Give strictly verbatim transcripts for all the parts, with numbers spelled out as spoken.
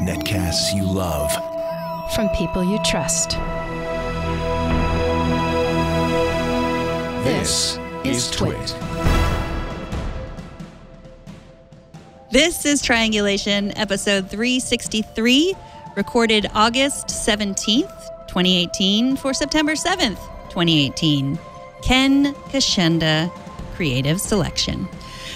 Netcasts you love. From people you trust. This is Twit. This is Triangulation, episode three sixty-three, recorded August seventeenth, twenty eighteen, for September seventh, twenty eighteen. Ken Kocienda, Creative Selection.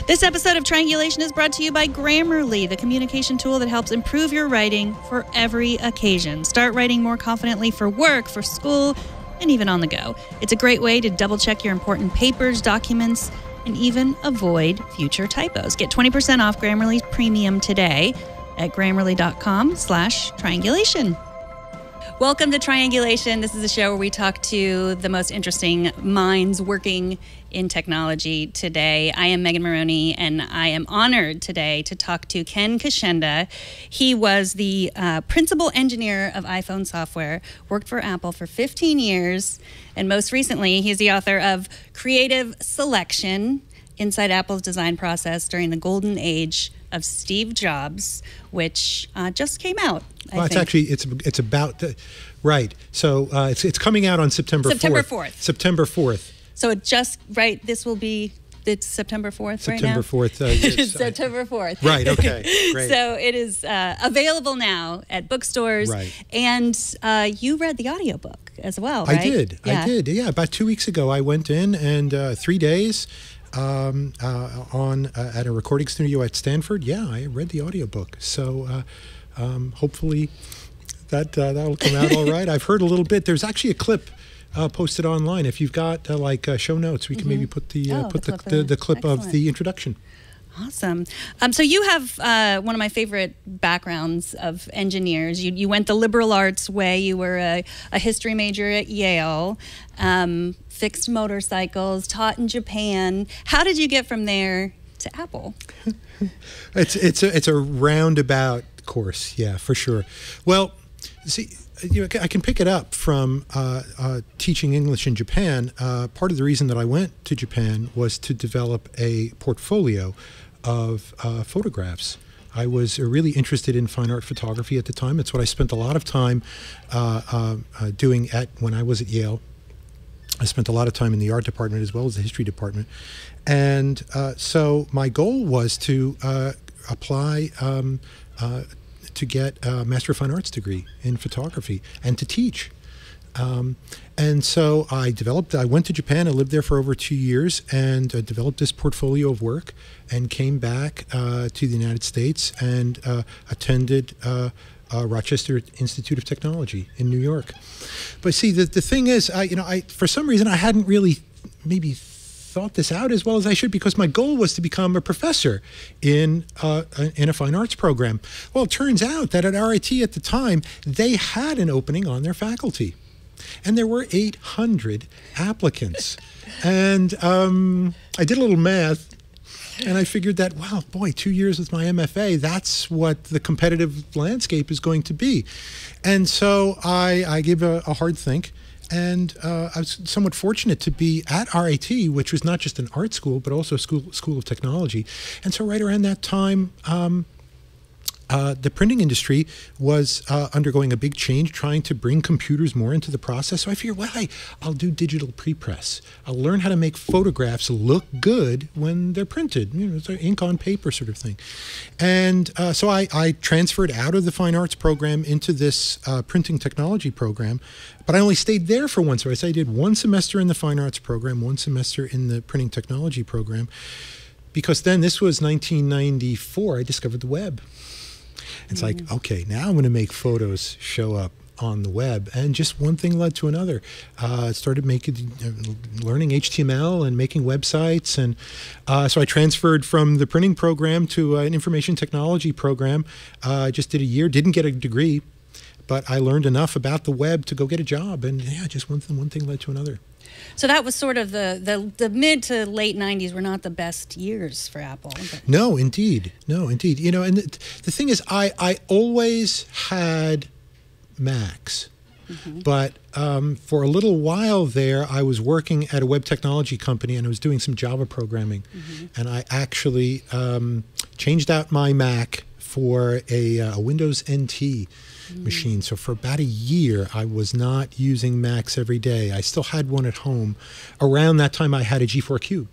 This episode of Triangulation is brought to you by Grammarly, the communication tool that helps improve your writing for every occasion. Start writing more confidently for work, for school, and even on the go. It's a great way to double-check your important papers, documents, and even avoid future typos. Get twenty percent off Grammarly's premium today at grammarly dot com slash triangulation. Welcome to Triangulation. This is a show where we talk to the most interesting minds working in technology today. I am Megan Maroney, and I am honored today to talk to Ken Kocienda. He was the uh, principal engineer of iPhone software, worked for Apple for fifteen years, and most recently, he's the author of Creative Selection, Inside Apple's Design Process During the Golden Age of Steve Jobs, which uh, just came out. I well, think. It's actually it's it's about the, right. So uh, it's it's coming out on September September fourth. September fourth. So it just right. This will be it's September fourth right now. September fourth. Uh, yes, September fourth. Right. Okay. Great. So it is uh, available now at bookstores. Right. And uh, you read the audiobook as well, right? I did. Yeah. I did. Yeah. About two weeks ago, I went in and uh, three days. Um, uh, on uh, at a recording studio at Stanford. Yeah, I read the audiobook. So uh, um, hopefully that uh, that'll come out all right. I've heard a little bit. There's actually a clip uh, posted online. If you've got uh, like uh, show notes, we can mm-hmm. maybe put the uh, oh, put the clip, the, the, the clip Excellent. Of the introduction. Awesome. Um, so you have uh, one of my favorite backgrounds of engineers. You, you went the liberal arts way. You were a, a history major at Yale, um, fixed motorcycles, taught in Japan. How did you get from there to Apple? it's it's a, it's a roundabout course, yeah, for sure. Well, see, you know, I can pick it up from uh, uh, teaching English in Japan. Uh, part of the reason that I went to Japan was to develop a portfolio of uh, photographs. I was really interested in fine art photography at the time. It's what I spent a lot of time uh, uh, uh, doing at when I was at Yale. I spent a lot of time in the art department as well as the history department. And uh, so my goal was to uh, apply um, uh, to get a Master of Fine Arts degree in photography and to teach. Um, and so I developed, I went to Japan, I lived there for over two years and uh, developed this portfolio of work and came back uh, to the United States and uh, attended uh, uh, Rochester Institute of Technology in New York. But see, the, the thing is, I, you know, I, for some reason I hadn't really maybe thought this out as well as I should, because my goal was to become a professor in uh, in a fine arts program. Well, it turns out that at R I T at the time, they had an opening on their faculty. And there were eight hundred applicants. And um, I did a little math, and I figured that, wow, boy, two years with my M F A, that's what the competitive landscape is going to be. And so I, I gave a, a hard think. And uh, I was somewhat fortunate to be at R I T, which was not just an art school, but also a school, school of technology. And so right around that time, um, uh, the printing industry was uh, undergoing a big change, trying to bring computers more into the process. So I figured, well, I, I'll do digital pre-press. I'll learn how to make photographs look good when they're printed, you know, it's like ink on paper sort of thing. And uh, so I, I transferred out of the fine arts program into this uh, printing technology program. But I only stayed there for one semester. I did one semester in the fine arts program, one semester in the printing technology program, because then this was nineteen ninety-four. I discovered the web. It's mm-hmm. like, okay, now I'm going to make photos show up on the web. And just one thing led to another. Uh, started making, uh, learning H T M L and making websites. And uh, so I transferred from the printing program to uh, an information technology program. I uh, just did a year, didn't get a degree. But I learned enough about the web to go get a job, and yeah, just one thing, one thing led to another. So that was sort of the the, the mid to late nineties were not the best years for Apple. But. No, indeed, no, indeed. You know, and the, the thing is, I I always had Macs. Mm-hmm. But um, for a little while there, I was working at a web technology company, and I was doing some Java programming. Mm-hmm. And I actually um, changed out my Mac for a, a Windows N T machine. So for about a year, I was not using Macs every day. I still had one at home. Around that time, I had a G four Cube.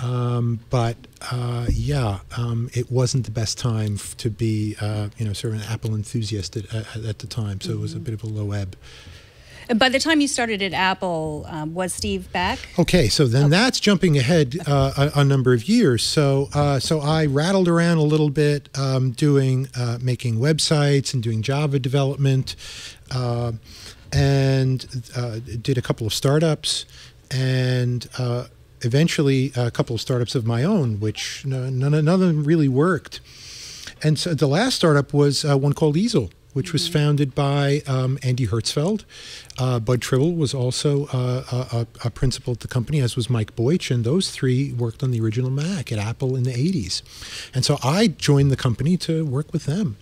Um, but uh, yeah, um, it wasn't the best time to be, uh, you know, sort of an Apple enthusiast at, at the time. So mm-hmm. it was a bit of a low ebb. And by the time you started at Apple, um, was Steve back? Okay, so then okay. that's jumping ahead uh, a, a number of years. So, uh, so I rattled around a little bit, um, doing, uh, making websites and doing Java development, uh, and uh, did a couple of startups, and uh, eventually a couple of startups of my own, which none, none of them really worked. And so the last startup was uh, one called Easel, which mm-hmm. was founded by um, Andy Hertzfeld. Uh, Bud Tribble was also uh, a, a principal at the company, as was Mike Boich, and those three worked on the original Mac at Apple in the eighties. And so I joined the company to work with them.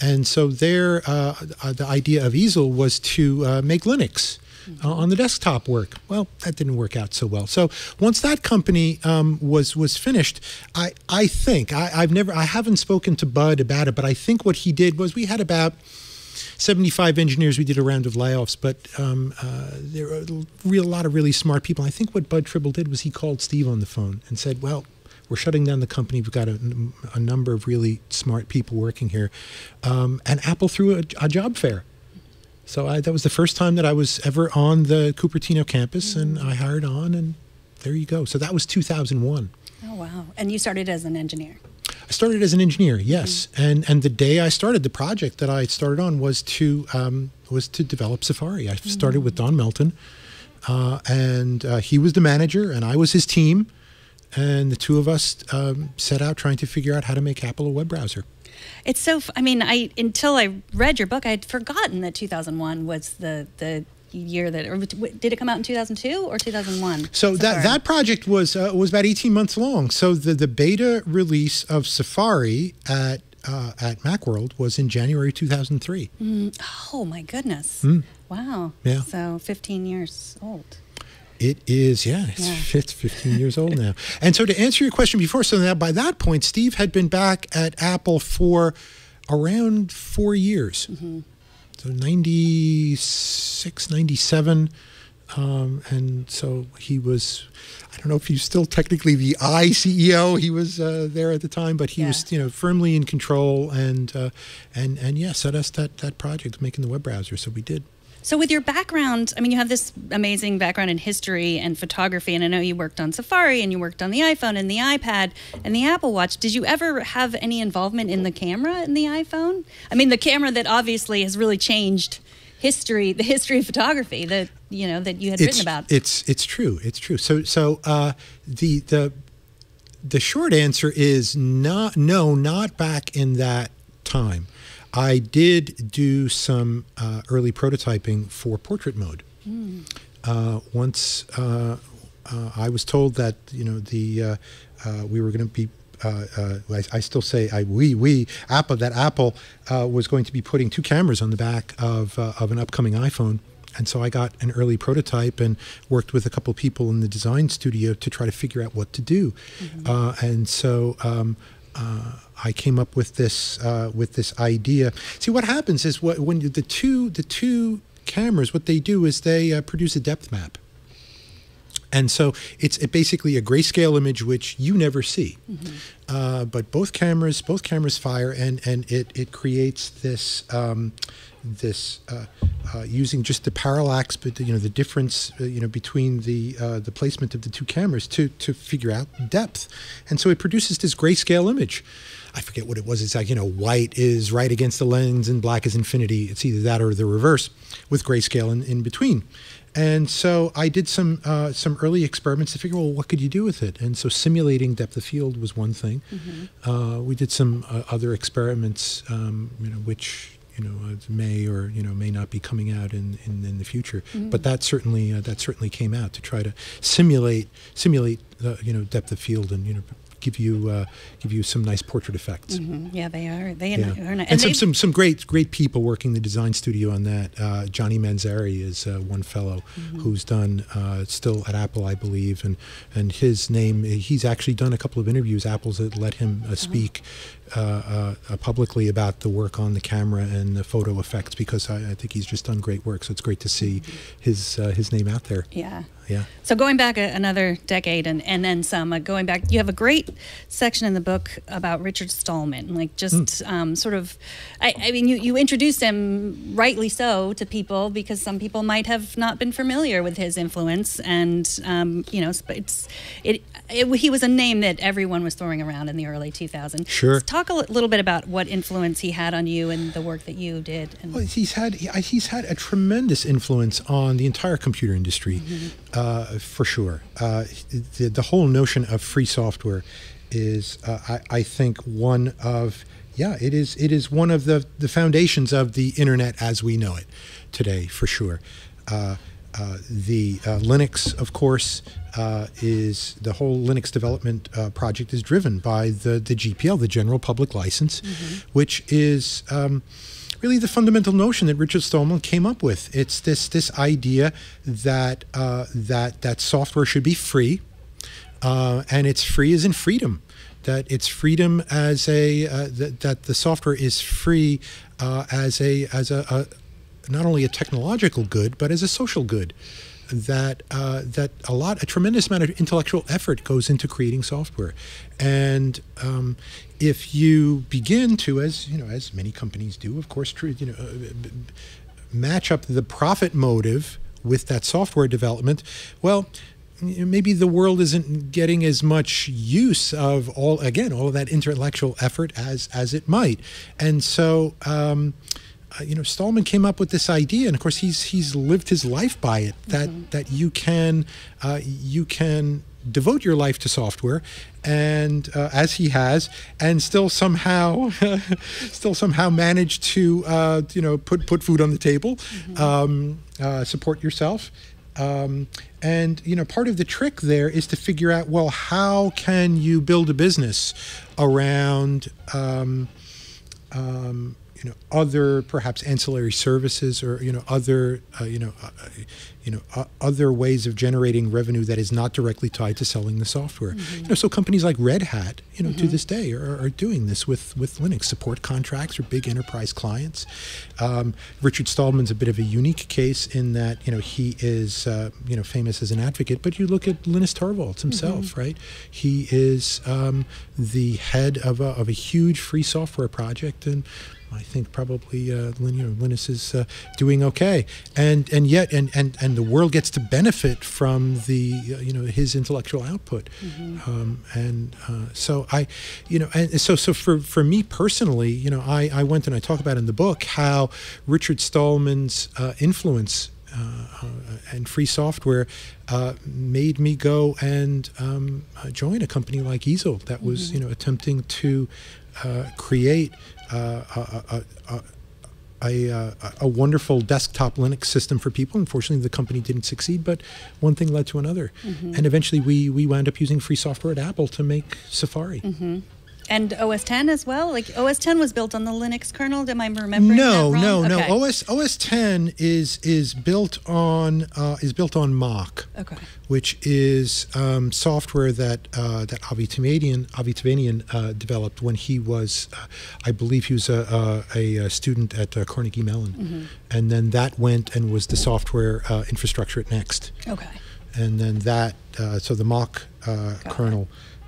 And so there, uh, the idea of Easel was to uh, make Linux mm-hmm. uh, on the desktop work. Well, that didn't work out so well. So once that company um, was was finished, I I think I, I've never I haven't spoken to Bud about it, but I think what he did was we had about seventy-five engineers. We did a round of layoffs, but um, uh, there were a real lot of really smart people. I think what Bud Tribble did was he called Steve on the phone and said, "Well, we're shutting down the company. We've got a, a number of really smart people working here." Um, and Apple threw a, a job fair. So I, that was the first time that I was ever on the Cupertino campus, and I hired on, and there you go. So that was two thousand one. Oh, wow. And you started as an engineer. I started as an engineer, yes. Mm-hmm. And and the day I started, the project that I started on was to, um, was to develop Safari. I mm-hmm. started with Don Melton, uh, and uh, he was the manager, and I was his team. And the two of us um, set out trying to figure out how to make Apple a web browser. It's so, f I mean, I until I read your book, I had forgotten that two thousand one was the, the year that, or did it come out in two thousand two or two thousand one? So that, that project was, uh, was about eighteen months long. So the, the beta release of Safari at, uh, at Macworld was in January two thousand three. Mm, oh my goodness. Mm. Wow. Yeah. So fifteen years old. It is, yeah, it's, yeah. it's fifteen years old now. And so to answer your question before, so now by that point, Steve had been back at Apple for around four years. Mm-hmm. So ninety-six, ninety-seven. Um, and so he was, I don't know if he's still technically the I C E O. He was uh, there at the time, but he yeah. was, you know, firmly in control and, uh, and, and yeah, set us that, that project, making the web browser. So we did. So with your background, I mean, you have this amazing background in history and photography, and I know you worked on Safari, and you worked on the iPhone and the iPad and the Apple Watch. Did you ever have any involvement in the camera in the iPhone? I mean, the camera that obviously has really changed history, the history of photography that, you know, that you had it's, written about. It's, it's true. It's true. So, so uh, the, the, the short answer is not, no, not back in that time. I did do some uh, early prototyping for portrait mode. Mm. Uh, once uh, uh, I was told that, you know, the uh, uh, we were going to be. Uh, uh, I, I still say I we we Apple that Apple uh, was going to be putting two cameras on the back of uh, of an upcoming iPhone. And so I got an early prototype and worked with a couple of people in the design studio to try to figure out what to do. Mm-hmm. uh, and so. Um, Uh, I came up with this uh, with this idea. See, what happens is what, when the two the two cameras, what they do is they uh, produce a depth map, and so it's it basically a grayscale image which you never see. Mm-hmm. uh, but both cameras both cameras fire, and and it it creates this um, this uh, uh, using just the parallax, but you know the difference uh, you know between the uh, the placement of the two cameras to to figure out depth, and so it produces this grayscale image. I forget what it was. It's like you know white is right against the lens and black is infinity. It's either that or the reverse with grayscale in, in between. And so I did some uh, some early experiments to figure out well, what could you do with it. And so simulating depth of field was one thing. Mm-hmm. uh, we did some uh, other experiments, um, you know, which. You know, it may or you know may not be coming out in in, in the future, mm-hmm. but that certainly uh, that certainly came out to try to simulate simulate uh, you know depth of field and you know give you uh, give you some nice portrait effects. Mm-hmm. Yeah, they are. They yeah. are nice. And, and some, some some great great people working the design studio on that. Uh, Johnny Manzari is uh, one fellow mm-hmm. who's done uh, still at Apple, I believe, and and his name. He's actually done a couple of interviews. Apple's that let him uh, speak. Uh, uh, publicly about the work on the camera and the photo effects, because I, I think he's just done great work. So it's great to see his uh, his name out there. Yeah. Yeah. So going back a, another decade and, and then some, uh, going back, you have a great section in the book about Richard Stallman, like just mm. um, sort of, I, I mean, you, you introduced him, rightly so, to people because some people might have not been familiar with his influence. And, um, you know, it's it, it, it he was a name that everyone was throwing around in the early two thousands. Sure. Let's talk Talk a little bit about what influence he had on you and the work that you did. And well, he's had he's had a tremendous influence on the entire computer industry, mm-hmm. uh, for sure. Uh, the, the whole notion of free software is, uh, I, I think, one of yeah, it is it is one of the the foundations of the internet as we know it today, for sure. Uh, Uh, the uh, Linux, of course, uh, is the whole Linux development uh, project is driven by the, the G P L, the General Public License, mm-hmm. which is um, really the fundamental notion that Richard Stallman came up with. It's this this idea that uh, that that software should be free, uh, and it's free as in freedom. That it's freedom as a uh, that, that the software is free uh, as a as a, a not only a technological good, but as a social good, that uh, that a lot, a tremendous amount of intellectual effort goes into creating software, and um, if you begin to, as you know, as many companies do, of course, true, you know, uh, match up the profit motive with that software development, well, maybe the world isn't getting as much use of all again all of that intellectual effort as as it might, and so. Um, Uh, you know, Stallman came up with this idea, and of course, he's he's lived his life by it. That mm-hmm. that you can uh, you can devote your life to software, and uh, as he has, and still somehow still somehow manage to uh, you know put put food on the table, mm-hmm. um, uh, support yourself. Um, and, you know, part of the trick there is to figure out, well, how can you build a business around um, um, you know, other perhaps ancillary services, or you know, other uh, you know, uh, you know, uh, other ways of generating revenue that is not directly tied to selling the software. Mm-hmm. You know, so companies like Red Hat, you know, mm-hmm. to this day are, are doing this with with Linux support contracts or big enterprise clients. Um, Richard Stallman's a bit of a unique case in that you know he is uh, you know famous as an advocate, but you look at Linus Torvalds himself, mm-hmm. right? He is um, the head of a, of a huge free software project, and I think probably uh, Linus is uh, doing okay, and and yet and, and and the world gets to benefit from the uh, you know his intellectual output, mm-hmm. um, and uh, so I, you know, and so so for for me personally, you know, I I went and I talk about in the book how Richard Stallman's uh, influence uh, uh, and free software uh, made me go and um, join a company like Easel that was mm-hmm. you know attempting to uh, create. Uh, a, a, a, a, a wonderful desktop Linux system for people. Unfortunately, the company didn't succeed, but one thing led to another. Mm-hmm. And eventually we, we wound up using free software at Apple to make Safari. Mm-hmm. And O S ten as well? Like O S ten was built on the Linux kernel. Am I remembering no, that wrong? No, no, okay. no. O S ten is is built on uh, is built on Mach, okay. which is um, software that uh, that Avi Tavanian Avi Tavanian uh, developed when he was, uh, I believe, he was a a, a student at uh, Carnegie Mellon, mm-hmm. and then that went and was the software uh, infrastructure at Next. Okay. And then that uh, so the Mach uh, kernel.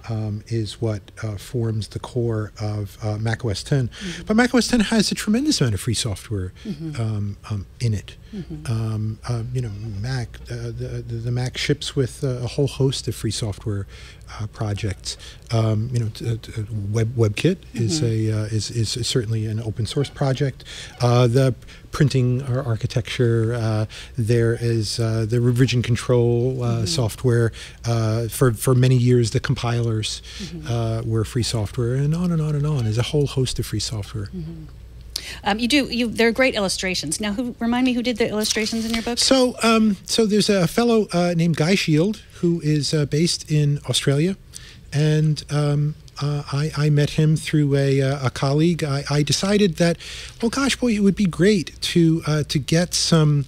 Um, is what uh, forms the core of uh, macOS ten. Mm-hmm. But macOS ten has a tremendous amount of free software mm-hmm. um, um, in it. Mm-hmm. um, um, you know, Mac, uh, the, the Mac ships with uh, a whole host of free software uh, projects. Um, you know, t t Web, WebKit mm-hmm. is, a, uh, is, is certainly an open source project. Uh, the printing architecture, uh, there is uh, the revision control uh, mm-hmm. software. Uh, for, for many years, the compilers mm-hmm. uh, were free software, and on and on and on. There's a whole host of free software. Mm-hmm. Um, you do. You, there are great illustrations. Now, who, remind me who did the illustrations in your book? So, um, so there's a fellow uh, named Guy Shield who is uh, based in Australia, and um, uh, I, I met him through a, a colleague. I, I decided that, well, gosh, boy, it would be great to uh, to get some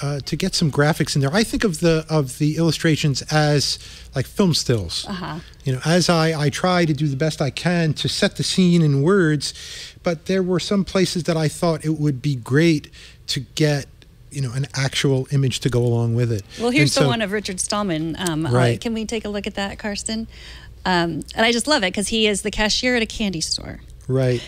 uh, to get some graphics in there. I think of the of the illustrations as like film stills. Uh-huh. You know, as I, I try to do the best I can to set the scene in words, but there were some places that I thought it would be great to get, you know, an actual image to go along with it. Well, here's so, the one of Richard Stallman. Um, right. Uh, can we take a look at that, Karsten? Um, and I just love it because he is the cashier at a candy store. Right.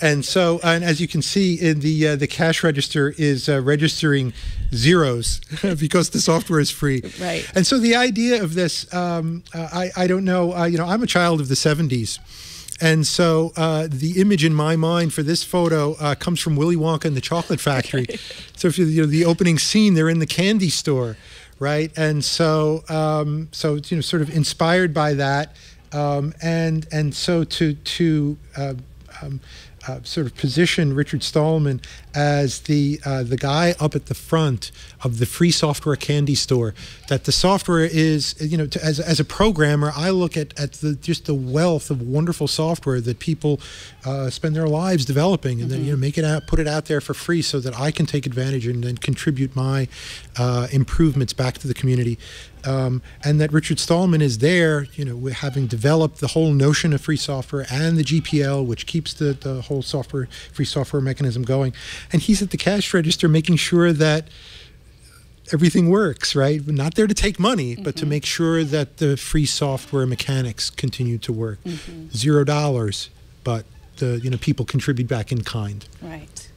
And so, and as you can see in the uh, the cash register is uh, registering zeros because the software is free. Right. And so the idea of this, um, uh, I, I don't know, uh, you know, I'm a child of the seventies. And so uh, the image in my mind for this photo uh, comes from Willy Wonka and the Chocolate Factory. So if you, you know, the opening scene, they're in the candy store, right? And so, um, so you know, sort of inspired by that, um, and and so to to uh, um, uh, sort of position Richard Stallman as the uh, the guy up at the front of the free software candy store. That the software is, you know, to, as as a programmer, I look at at the just the wealth of wonderful software that people uh, spend their lives developing, and mm-hmm. then you know make it out, put it out there for free, so that I can take advantage and then contribute my uh, improvements back to the community. Um, and that Richard Stallman is there, you know, having developed the whole notion of free software and the G P L, which keeps the the whole software free software mechanism going. And he's at the cash register making sure that everything works, right? We're not there to take money, mm-hmm. but to make sure that the free software mechanics continue to work. Mm-hmm. Zero dollars, but the you know people contribute back in kind. Right.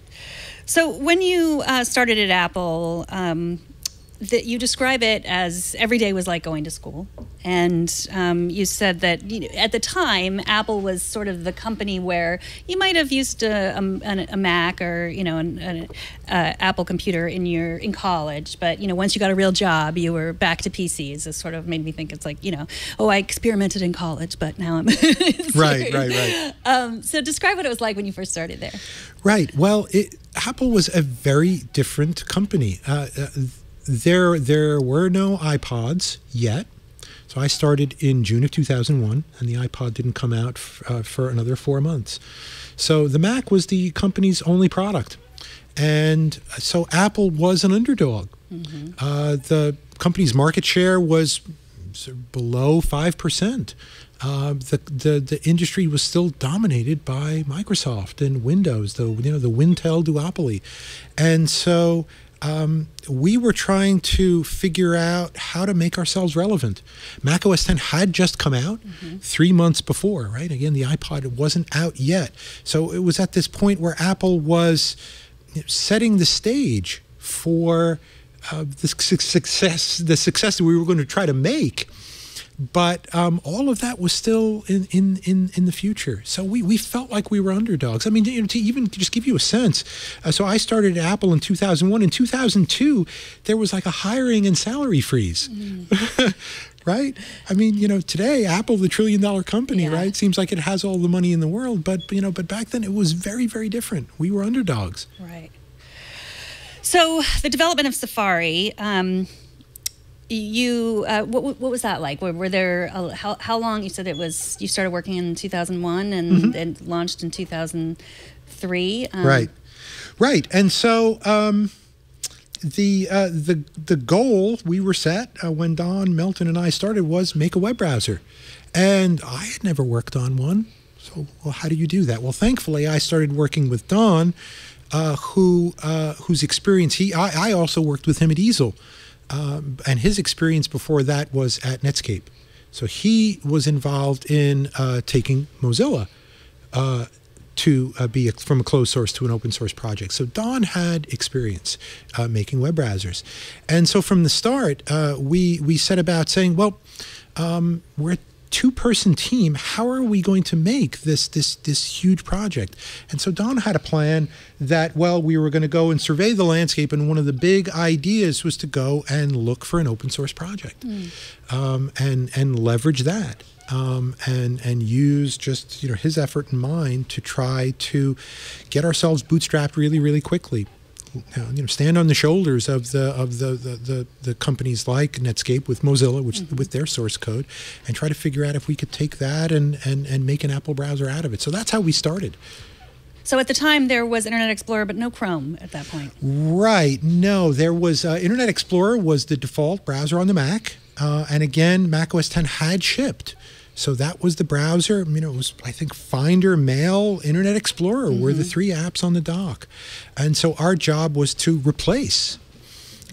So when you uh, started at Apple, um, that you describe it as every day was like going to school, and um, you said that you know, at the time Apple was sort of the company where you might have used a, a, a Mac or you know an, an uh, Apple computer in your in college, but you know once you got a real job you were back to P Cs. It sort of made me think it's like you know oh I experimented in college, but now I'm right, right, right. Um, so describe what it was like when you first started there. Right. Well, it, Apple was a very different company. Uh, uh, There, there were no iPods yet, so I started in June of two thousand one, and the iPod didn't come out f uh, for another four months. So the Mac was the company's only product, and so Apple was an underdog. Mm-hmm. Uh, the company's market share was below five percent. Uh, the, the the industry was still dominated by Microsoft and Windows, the you know the Wintel duopoly, and so. Um, we were trying to figure out how to make ourselves relevant. Mac O S ten had just come out mm-hmm. three months before, right? Again, the iPod wasn't out yet. So it was at this point where Apple was setting the stage for uh, the su success, the success that we were going to try to make. But um, all of that was still in, in, in, in the future. So we, we felt like we were underdogs. I mean, to, to even just give you a sense, uh, so I started at Apple in two thousand one. In two thousand two, there was like a hiring and salary freeze, mm. right? I mean, you know, today, Apple, the trillion dollar company, yeah. right? Seems like it has all the money in the world. But, you know, but back then, it was very, very different. We were underdogs. Right. So the development of Safari... Um, You, uh, what, what was that like? Were, were there, uh, how, how long, you said it was, you started working in two thousand one and, mm-hmm. and launched in two thousand three. Um, right, right. And so um, the, uh, the, the goal we were set uh, when Don Melton and I started was make a web browser. And I had never worked on one. So, well, how do you do that? Well, thankfully, I started working with Don, uh, who, uh, whose experience, he, I, I also worked with him at Easel. Um, and his experience before that was at Netscape. So he was involved in uh, taking Mozilla uh, to uh, be a, from a closed source to an open source project. So Don had experience uh, making web browsers. And so from the start, uh, we, we set about saying, well, um, we're a two person team. How are we going to make this, this, this huge project? And so Don had a plan that, well, we were going to go and survey the landscape, and one of the big ideas was to go and look for an open source project, mm. um, and and leverage that, um, and and use just you know his effort in mind to try to get ourselves bootstrapped really really quickly. you know, stand on the shoulders of the of the the, the, the companies like Netscape with Mozilla, which mm-hmm. with their source code, and try to figure out if we could take that and and and make an Apple browser out of it. So that's how we started. So at the time, there was Internet Explorer, but no Chrome at that point. Right. No, there was uh, Internet Explorer was the default browser on the Mac. Uh, and again, Mac O S ten had shipped. So that was the browser. You know, it was, I think, Finder, Mail, Internet Explorer mm-hmm. were the three apps on the dock. And so our job was to replace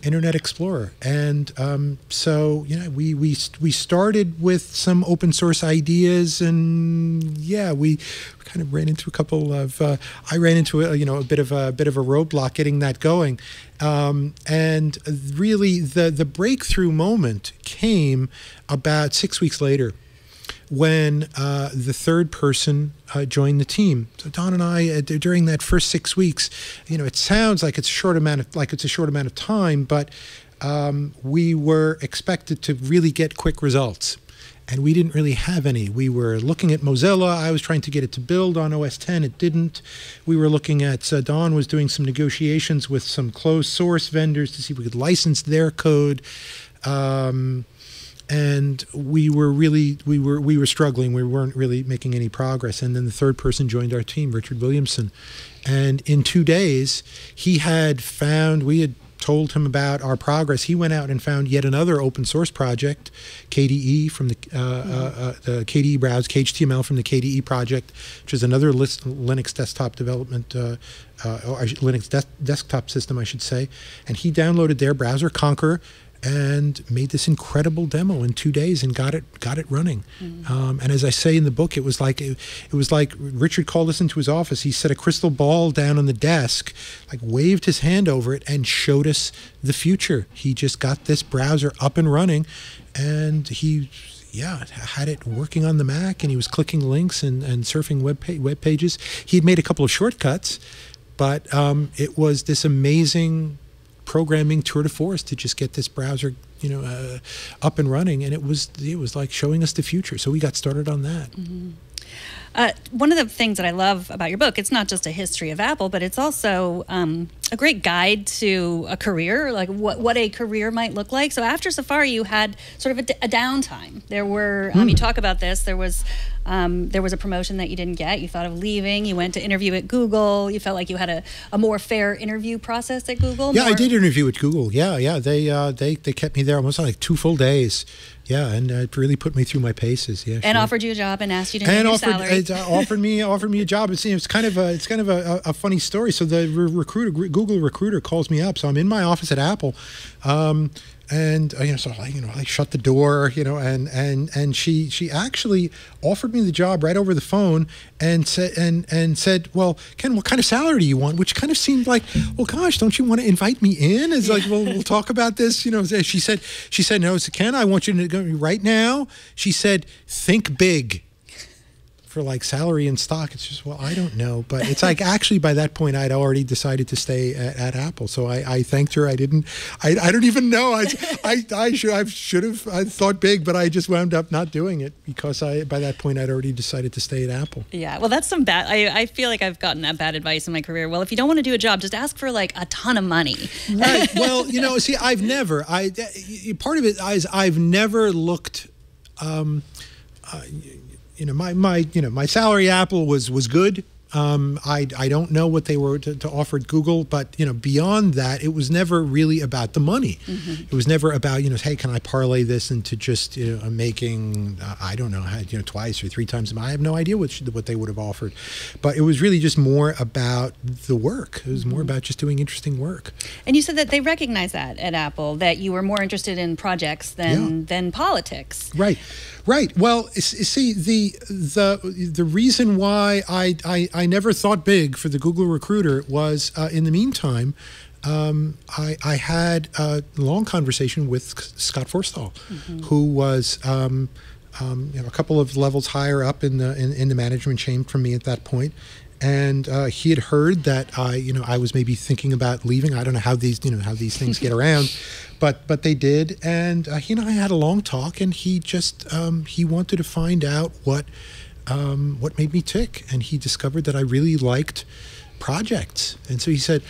Internet Explorer. And um, so, you know, we, we, we started with some open source ideas, and yeah, we kind of ran into a couple of, uh, I ran into a, you know, a bit of a, a bit of a roadblock getting that going. Um, and really the, the breakthrough moment came about six weeks later, when uh, the third person uh, joined the team. So Don and I, uh, during that first six weeks, you know, it sounds like it's a short amount of like it's a short amount of time, but um, we were expected to really get quick results, and we didn't really have any. We were looking at Mozilla. I was trying to get it to build on O S ten. It didn't. We were looking at uh, Don was doing some negotiations with some closed source vendors to see if we could license their code. Um, And we were really, we were, we were struggling. We weren't really making any progress. And then the third person joined our team, Richard Williamson. And in two days, he had found, we had told him about our progress. He went out and found yet another open source project, K D E from the, uh, uh, the K D E browse, K H T M L from the K D E project, which is another list, Linux desktop development, uh, uh, or Linux de desktop system, I should say. And he downloaded their browser, Conquer, and made this incredible demo in two days and got it got it running. Mm-hmm. Um, and as I say in the book, it was like it, it was like Richard called us into his office. He set a crystal ball down on the desk, like waved his hand over it, and showed us the future. He just got this browser up and running, and he, yeah, had it working on the Mac, and he was clicking links and and surfing web pa web pages. He had made a couple of shortcuts, but um, it was this amazing programming tour de force to just get this browser, you know, uh, up and running, and it was it was like showing us the future. So we got started on that. Mm-hmm. Uh, one of the things that I love about your book, it's not just a history of Apple, but it's also um, a great guide to a career, like what, what a career might look like. So after Safari, you had sort of a, d a downtime. There were, um, mm. you talk about this, there was, um, there was a promotion that you didn't get. You thought of leaving. You went to interview at Google. You felt like you had a, a more fair interview process at Google. Yeah, more. I did interview at Google. Yeah, yeah. They, uh, they, they kept me there almost like two full days. Yeah, and uh, it really put me through my paces. Yeah, and sure. offered you a job and asked you to and offered, your salary. And uh, offered me offered me a job. It's, it's kind of a it's kind of a, a funny story. So the re recruiter Google recruiter calls me up. So I'm in my office at Apple, um, and uh, you know, so I, you know, I shut the door, you know, and and and she she actually offered me the job right over the phone and said and and said, well, Ken, what kind of salary do you want? Which kind of seemed like, well, gosh, don't you want to invite me in? It's like, well, we'll talk about this, you know. She said she said no, so Ken, I want you to. Right now, she said, think big for like salary and stock. It's just, well, I don't know. But it's like, actually, by that point, I'd already decided to stay at, at Apple. So I, I thanked her. I didn't, I, I don't even know. I, I, I, should, I should have I thought big, but I just wound up not doing it because I, by that point, I'd already decided to stay at Apple. Yeah, well, that's some bad, I, I feel like I've gotten that bad advice in my career. Well, if you don't want to do a job, just ask for like a ton of money. Right, well, you know, see, I've never, I, part of it is I've never looked, um, uh, you know, my, my, you know, my salary at Apple was, was good. Um, I, I don't know what they were to, to offer at Google, but, you know, beyond that, it was never really about the money. Mm-hmm. It was never about, you know, hey, can I parlay this into just, you know, making, uh, I don't know, you know, twice or three times. I have no idea what, what they would have offered, but it was really just more about the work. It was more mm-hmm. about just doing interesting work. And you said that they recognize that at Apple, that you were more interested in projects than, yeah. than politics. Right. Right. Well, see, the, the, the reason why I, I, I I never thought big for the Google recruiter was, uh, in the meantime, um, I, I had a long conversation with Scott Forstall, mm-hmm. who was um, um, you know, a couple of levels higher up in the in, in the management chain from me at that point. And uh, he had heard that I, you know, I was maybe thinking about leaving. I don't know how these, you know, how these things get around, but but they did. And uh, he and I had a long talk, and he just um, he wanted to find out what. Um, what made me tick, and he discovered that I really liked projects. And so he said,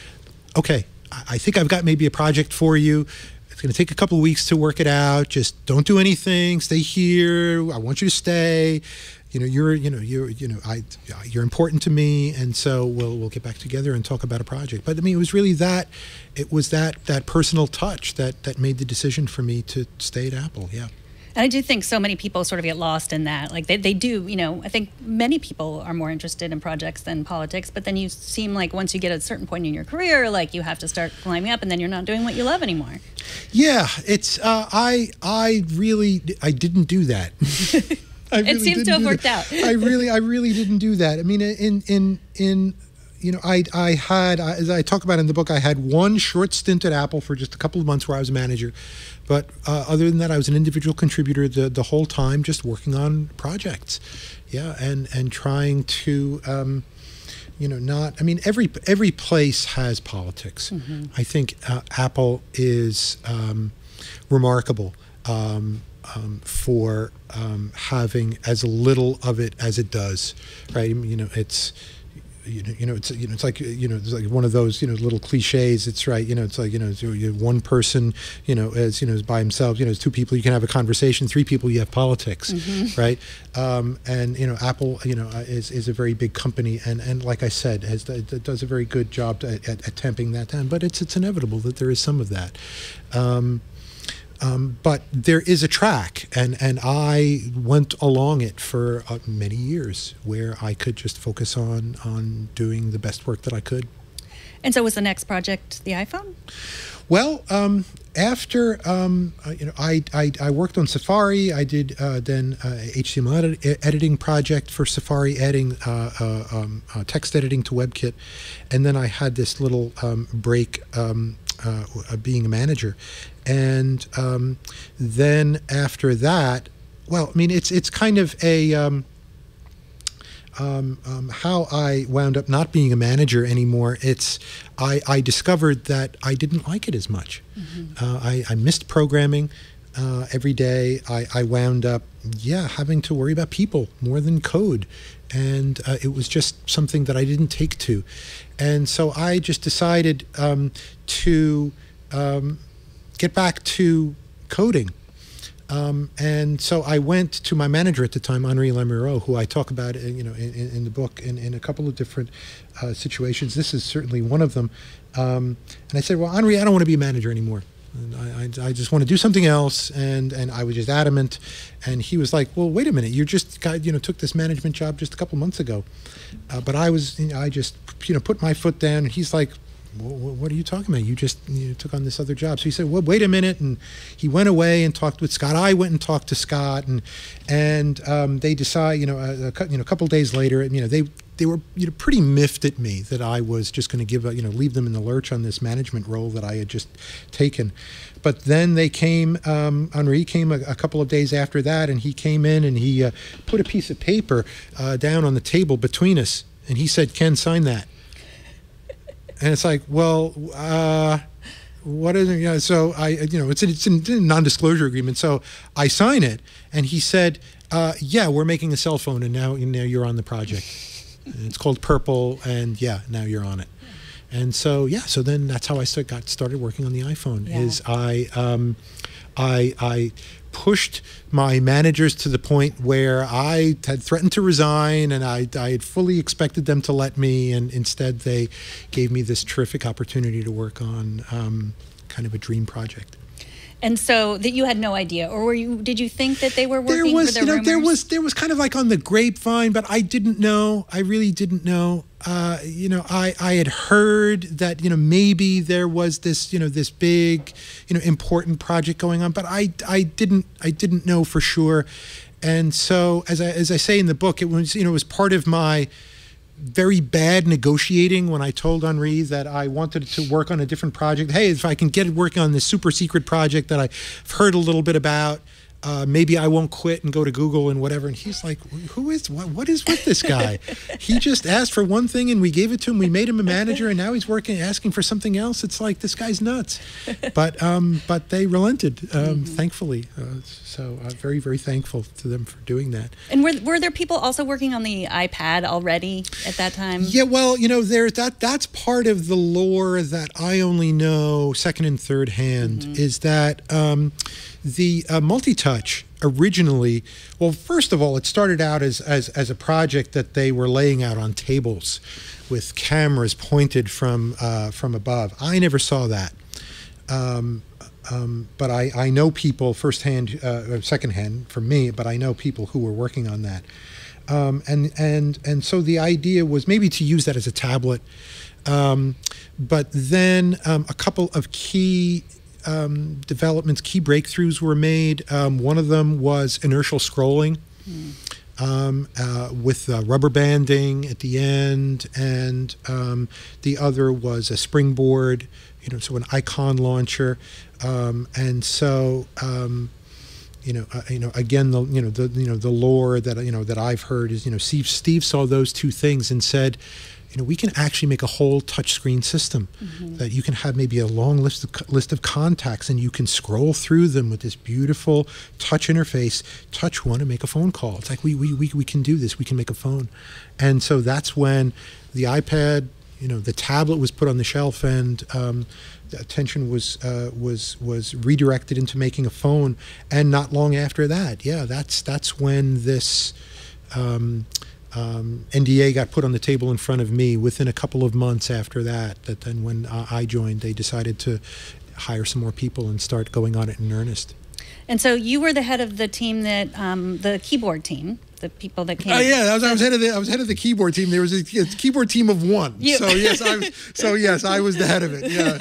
okay, I think I've got maybe a project for you. It's going to take a couple of weeks to work it out. Just don't do anything. Stay here. I want you to stay. You know, you're, you know, you're, you know, I, you're important to me, and so we'll we'll get back together and talk about a project. But I mean, it was really that, it was that that personal touch that that made the decision for me to stay at Apple. Yeah. And I do think so many people sort of get lost in that. Like they, they do, you know, I think many people are more interested in projects than politics, but then you seem like once you get a certain point in your career, like you have to start climbing up and then you're not doing what you love anymore. Yeah, it's, uh, I, I really, I didn't do that. I really it seems to have worked that. out. I really, I really didn't do that. I mean, in, in, in, you know, I, I had, as I talk about in the book, I had one short stint at Apple for just a couple of months where I was a manager. But uh, other than that, I was an individual contributor the, the whole time, just working on projects. Yeah, and, and trying to, um, you know, not, I mean, every, every place has politics. Mm-hmm. I think uh, Apple is um, remarkable um, um, for um, having as little of it as it does, right? You know, it's... You know, you know, it's you know, it's like you know, it's like one of those you know little cliches. It's right, you know, it's like you know, you one person, you know, as you know, is by himself. You know, it's two people you can have a conversation. Three people you have politics, mm-hmm. right? Um, and you know, Apple, you know, is is a very big company, and and like I said, has it does a very good job at, at, at tamping that down. But it's it's inevitable that there is some of that. Um, Um, but there is a track, and, and I went along it for uh, many years where I could just focus on, on doing the best work that I could. And so was the next project the iPhone? Well, um, after, um, uh, you know, I, I, I worked on Safari. I did uh, then uh, H T M L edit editing project for Safari, adding uh, uh, um, uh, text editing to WebKit. And then I had this little um, break um, Uh, being a manager, and um, then after that, well, I mean, it's it's kind of a um, um, um, how I wound up not being a manager anymore. It's I, I discovered that I didn't like it as much. Mm-hmm. uh, I, I missed programming uh, every day. I, I wound up yeah having to worry about people more than code. And uh, it was just something that I didn't take to. And so I just decided um, to um, get back to coding. Um, and so I went to my manager at the time, Henri Lamoureux, who I talk about you know, in, in the book in, in a couple of different uh, situations. This is certainly one of them. Um, and I said, well, Henri, I don't want to be a manager anymore. And I, I, I just want to do something else, and, and I was just adamant. And he was like, "Well, wait a minute. You just got, you know took this management job just a couple months ago," uh, but I was you know, I just you know put my foot down. And he's like, well, "What are you talking about? You just you know, took on this other job." So he said, "Well, wait a minute." And he went away and talked with Scott. I went and talked to Scott, and and um, they decide you know a, a, you know a couple days later you know they. They were you know, pretty miffed at me that I was just going to give a, you know leave them in the lurch on this management role that I had just taken. But then they came, um, Henri came a, a couple of days after that, and he came in and he uh, put a piece of paper uh, down on the table between us, and he said, "Ken, sign that." And it's like, well, uh, what is it? You know, so I, you know, it's a, it's a non-disclosure agreement, so I sign it, and he said, uh, "Yeah, we're making a cell phone, and now you know you're on the project." It's called Purple, and yeah, now you're on it. And so, yeah, so then that's how I start, got started working on the iPhone, yeah. is I, um, I, I pushed my managers to the point where I had threatened to resign, and I, I had fully expected them to let me, and instead they gave me this terrific opportunity to work on um, kind of a dream project. And so that you had no idea, or were you? Did you think that they were working there was, for their you know, rumors? There was, there was kind of like on the grapevine, but I didn't know. I really didn't know. Uh, you know, I, I had heard that you know maybe there was this you know this big, you know important project going on, but I I didn't I didn't know for sure. And so as I as I say in the book, it was you know it was part of my very bad negotiating when I told Henri that I wanted to work on a different project. Hey, if I can get working on this super secret project that I've heard a little bit about, Uh, maybe I won't quit and go to Google and whatever. And he's like, who is, what, what is with this guy? He just asked for one thing and we gave it to him. We made him a manager and now he's working, asking for something else. It's like, this guy's nuts. But, um, but they relented, um, mm-hmm. thankfully. Uh, so I'm uh, very, very thankful to them for doing that. And were, were there people also working on the iPad already at that time? Yeah, well, you know, there, that, that's part of the lore that I only know second and third hand, mm-hmm. is that um, the uh, multi-touch originally, well, first of all, it started out as, as as a project that they were laying out on tables with cameras pointed from uh, from above. I never saw that, um, um, but I, I know people firsthand, uh, secondhand from me, but I know people who were working on that. Um, and, and, and so the idea was maybe to use that as a tablet, um, but then um, a couple of key Um, developments, key breakthroughs were made. Um, one of them was inertial scrolling, mm. um, uh, with uh, rubber banding at the end, and um, the other was a Springboard, you know, so an icon launcher, um, and so um, you know, uh, you know, again, the you know the you know the lore that you know that I've heard is you know Steve Steve saw those two things and said, you know, we can actually make a whole touchscreen system, mm-hmm. that you can have maybe a long list of, list of contacts and you can scroll through them with this beautiful touch interface, touch one and make a phone call. It's like, we, we, we, we can do this, we can make a phone. And so that's when the iPad, you know, the tablet was put on the shelf and um, the attention was, uh, was, was redirected into making a phone. And not long after that, yeah, that's, that's when this, um, Um, N D A got put on the table in front of me within a couple of months after that, that then when uh, I joined, they decided to hire some more people and start going on it in earnest. And so you were the head of the team that, um, the keyboard team, the people that came. Oh uh, yeah, I was, I was head of the, I was head of the keyboard team. There was a, a keyboard team of one. You. So yes, I was, so yes, I was the head of it. Yeah.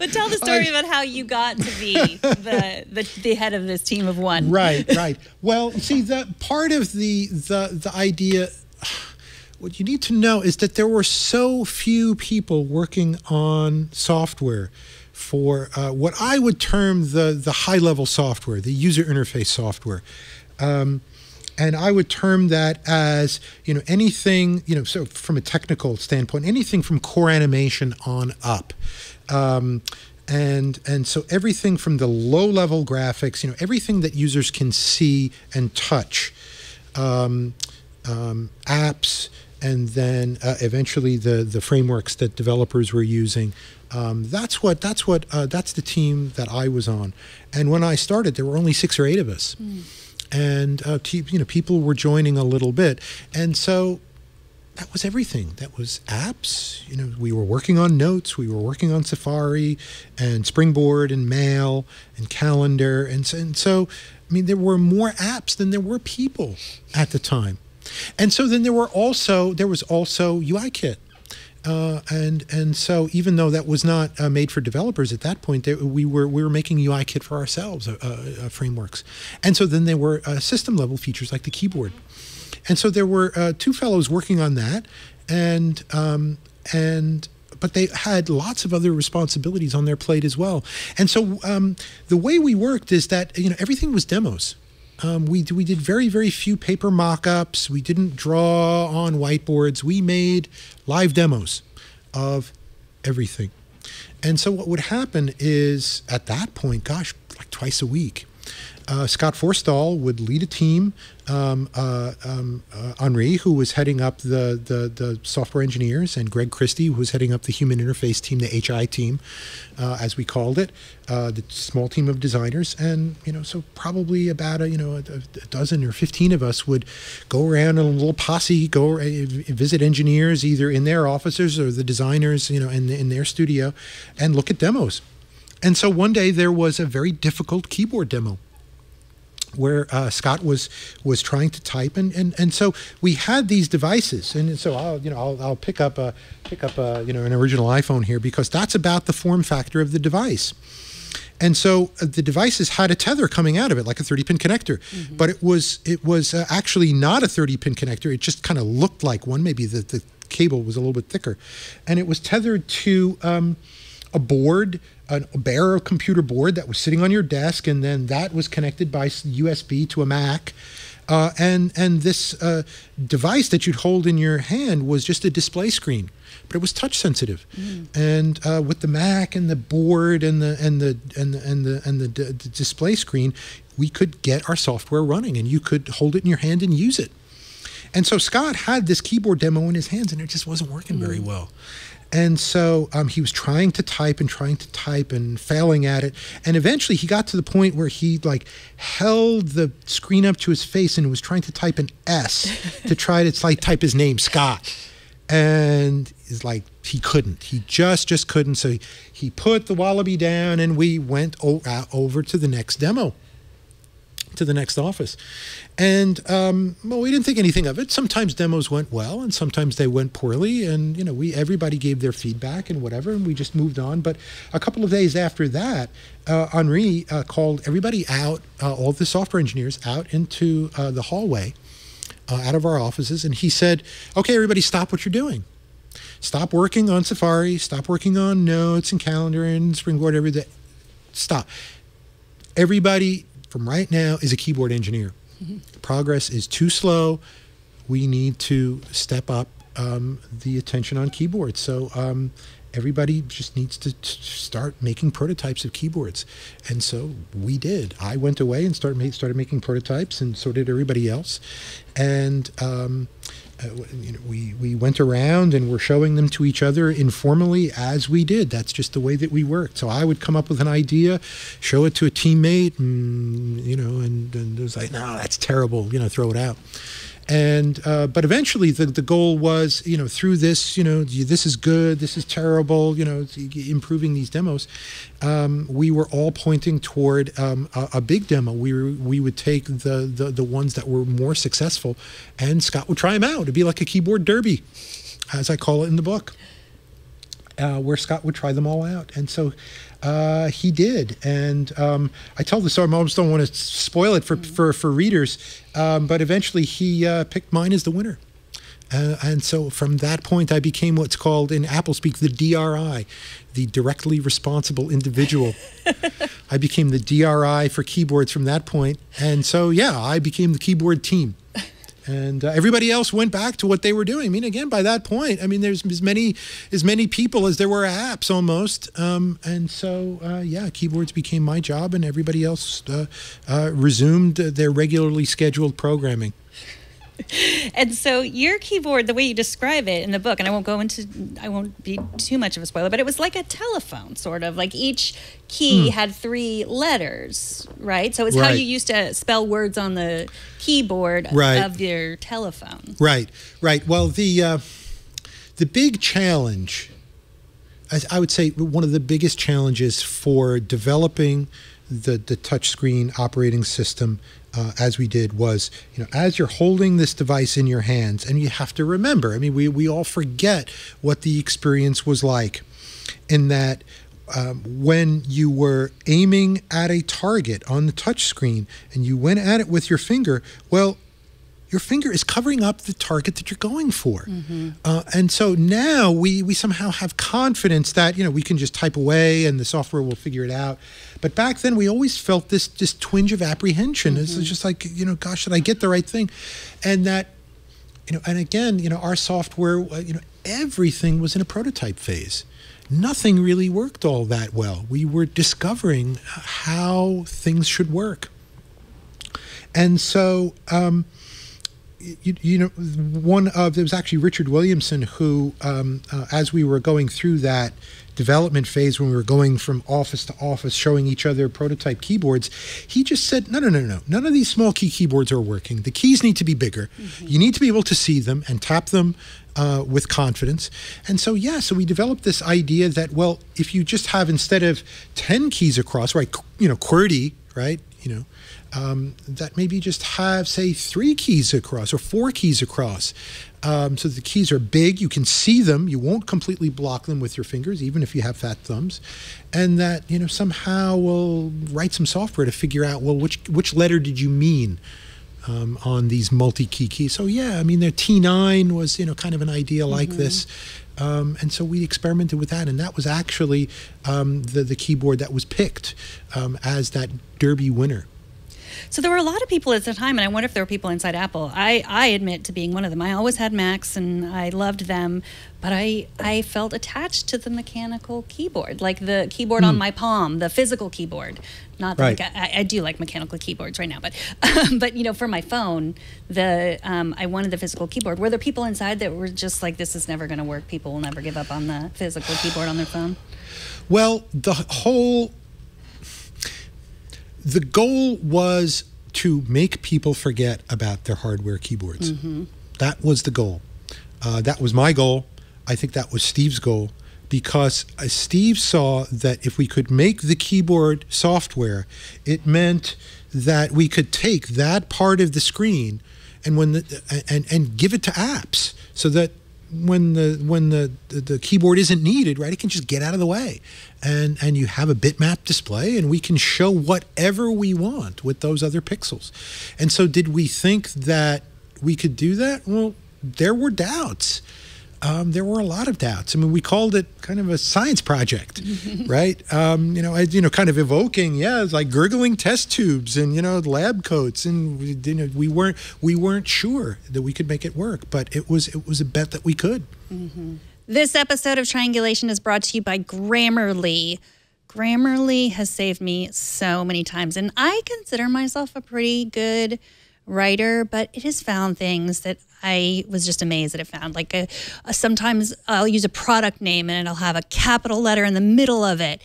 But tell the story I, about how you got to be the, the the head of this team of one. Right, right. Well, see, the part of the the the idea, what you need to know is that there were so few people working on software for uh, what I would term the the high level software, the user interface software. Um, And I would term that as, you know, anything, you know, so from a technical standpoint, anything from core animation on up. Um, and and so everything from the low-level graphics, you know, everything that users can see and touch, um, um, apps, and then uh, eventually the the frameworks that developers were using. Um, that's what that's what uh, that's the team that I was on. And when I started, there were only six or eight of us. Mm. And uh, you know, people were joining a little bit, and so that was everything. That was apps. You know, we were working on Notes, we were working on Safari, and Springboard, and Mail, and Calendar, and so, and so. I mean, there were more apps than there were people at the time, and so then there were also there was also U I Kit. Uh, and and so even though that was not uh, made for developers at that point, they, we were we were making U I Kit for ourselves, uh, uh, frameworks, and so then there were uh, system level features like the keyboard, and so there were uh, two fellows working on that, and um, and but they had lots of other responsibilities on their plate as well, and so um, the way we worked is that you know everything was demos. Um, we, we did very, very few paper mock-ups. We didn't draw on whiteboards. We made live demos of everything. And so what would happen is, at that point, gosh, like twice a week, uh, Scott Forstall would lead a team. Um, uh, um, uh, Henri, who was heading up the, the, the software engineers, and Greg Christie, who was heading up the human interface team, the H I team, uh, as we called it, uh, the small team of designers, and you know, so probably about a you know a, a dozen or fifteen of us would go around in a little posse, go uh, visit engineers either in their offices or the designers, you know, in in their studio, and look at demos. And so one day there was a very difficult keyboard demo, where uh, Scott was was trying to type, and, and and so we had these devices, and so I'll you know I'll, I'll pick up a pick up a you know an original iPhone here, because that's about the form factor of the device, and so uh, the devices had a tether coming out of it like a thirty pin connector, mm-hmm. but it was it was uh, actually not a thirty pin connector. It just kind of looked like one. Maybe the the cable was a little bit thicker, and it was tethered to um, a board, a bare computer board that was sitting on your desk, and then that was connected by U S B to a Mac. Uh, and, and this uh, device that you'd hold in your hand was just a display screen, but it was touch sensitive. Mm. And uh, with the Mac and the board and the, and the, and the, and the, and the, d the display screen, we could get our software running, and you could hold it in your hand and use it. And so Scott had this keyboard demo in his hands, and it just wasn't working mm. very well. And so um, he was trying to type and trying to type and failing at it. And eventually he got to the point where he like held the screen up to his face and was trying to type an S to try to like type his name, Scott. And is like, he couldn't, he just, just couldn't. So he, he put the wallaby down, and we went o uh, over to the next demo, to the next office. And um, well, we didn't think anything of it. Sometimes demos went well, and sometimes they went poorly, and you know, we everybody gave their feedback and whatever, and we just moved on. But a couple of days after that, uh, Henri uh, called everybody out, uh, all the software engineers, out into uh, the hallway, uh, out of our offices, and he said, "Okay, everybody, stop what you're doing. Stop working on Safari. Stop working on Notes and Calendar and Springboard every day. Stop. Everybody." From right now is a keyboard engineer. Mm-hmm. Progress is too slow. We need to step up um, the attention on keyboards. So um, everybody just needs to t start making prototypes of keyboards. And so we did. I went away and started, made, started making prototypes, and so did everybody else. And um, uh, you know, we, we went around and we're showing them to each other informally as we did. That's just the way that we worked. So I would come up with an idea, show it to a teammate, and, you know, and, and it was like, no, that's terrible, you know, throw it out. And, uh, but eventually the, the goal was, you know, through this, you know, this is good, this is terrible, you know, improving these demos. Um, we were all pointing toward um, a, a big demo. We were, we would take the, the, the ones that were more successful, and Scott would try them out. It'd be like a keyboard derby, as I call it in the book, uh, where Scott would try them all out. And so uh, he did. And um, I tell the story, I almost don't want to spoil it for, mm-hmm. for, for readers, um, but eventually he uh, picked mine as the winner. Uh, and so from that point, I became what's called in Apple speak the D R I, the directly responsible individual. I became the D R I for keyboards from that point. And so, yeah, I became the keyboard team. And uh, everybody else went back to what they were doing. I mean, again, by that point, I mean, there's as many as many people as there were apps almost. Um, and so, uh, yeah, keyboards became my job, and everybody else uh, uh, resumed their regularly scheduled programming. And so your keyboard, the way you describe it in the book, and I won't go into, I won't be too much of a spoiler, but it was like a telephone, sort of. Like each key mm. had three letters, right? So it's right. how you used to spell words on the keyboard right. of your telephone. Right, right. Well, the, uh, the big challenge, I, I would say one of the biggest challenges for developing the, the touchscreen operating system Uh, as we did was, you know, as you're holding this device in your hands, and you have to remember, I mean, we, we all forget what the experience was like, in that um, when you were aiming at a target on the touch screen and you went at it with your finger, well, your finger is covering up the target that you're going for. Mm-hmm. uh, and so now we, we somehow have confidence that, you know, we can just type away and the software will figure it out. But back then we always felt this, this twinge of apprehension. Mm-hmm. It's just like, you know, gosh, did I get the right thing? And that, you know, and again, you know, our software, you know, everything was in a prototype phase. Nothing really worked all that well. We were discovering how things should work. And so, um, You, you know, one of, it was actually Richard Williamson who, um, uh, as we were going through that development phase, when we were going from office to office, showing each other prototype keyboards, he just said, no, no, no, no, none of these small key keyboards are working. The keys need to be bigger. Mm-hmm. You need to be able to see them and tap them uh, with confidence. And so, yeah, so we developed this idea that, well, if you just have, instead of ten keys across, right, you know, QWERTY, right, you know, Um, that maybe just have, say, three keys across or four keys across. Um, so the keys are big, you can see them, you won't completely block them with your fingers, even if you have fat thumbs. And that, you know, somehow we'll write some software to figure out, well, which, which letter did you mean? um, on these multi-key keys. So yeah, I mean, their T nine was, you know, kind of an idea like mm-hmm. this. Um, and so we experimented with that, and that was actually um, the, the keyboard that was picked um, as that Derby winner. So there were a lot of people at the time, and I wonder if there were people inside Apple. I, I admit to being one of them. I always had Macs, and I loved them, but I, I felt attached to the mechanical keyboard, like the keyboard mm. on my palm, the physical keyboard. Not that right. I, I do like mechanical keyboards right now, but um, but you know, for my phone, the um, I wanted the physical keyboard. Were there people inside that were just like, this is never going to work? People will never give up on the physical keyboard on their phone. Well, the whole. The goal was to make people forget about their hardware keyboards. Mm-hmm. That was the goal. Uh, that was my goal. I think that was Steve's goal, because uh, Steve saw that if we could make the keyboard software, it meant that we could take that part of the screen and when the, and and give it to apps, so that when the when the, the the keyboard isn't needed, right, it can just get out of the way, and and you have a bitmap display, and we can show whatever we want with those other pixels. And so, did we think that we could do that? Well, there were doubts. Um, there were a lot of doubts. I mean, we called it kind of a science project, right? Um, you know, I, you know, kind of evoking, yeah, it's like gurgling test tubes and, you know, lab coats, and we, you know, we weren't we weren't sure that we could make it work, but it was it was a bet that we could. Mm-hmm. This episode of Triangulation is brought to you by Grammarly. Grammarly has saved me so many times, and I consider myself a pretty good writer, but it has found things that I was just amazed that it found. Like a, a, sometimes I'll use a product name and it'll have a capital letter in the middle of it.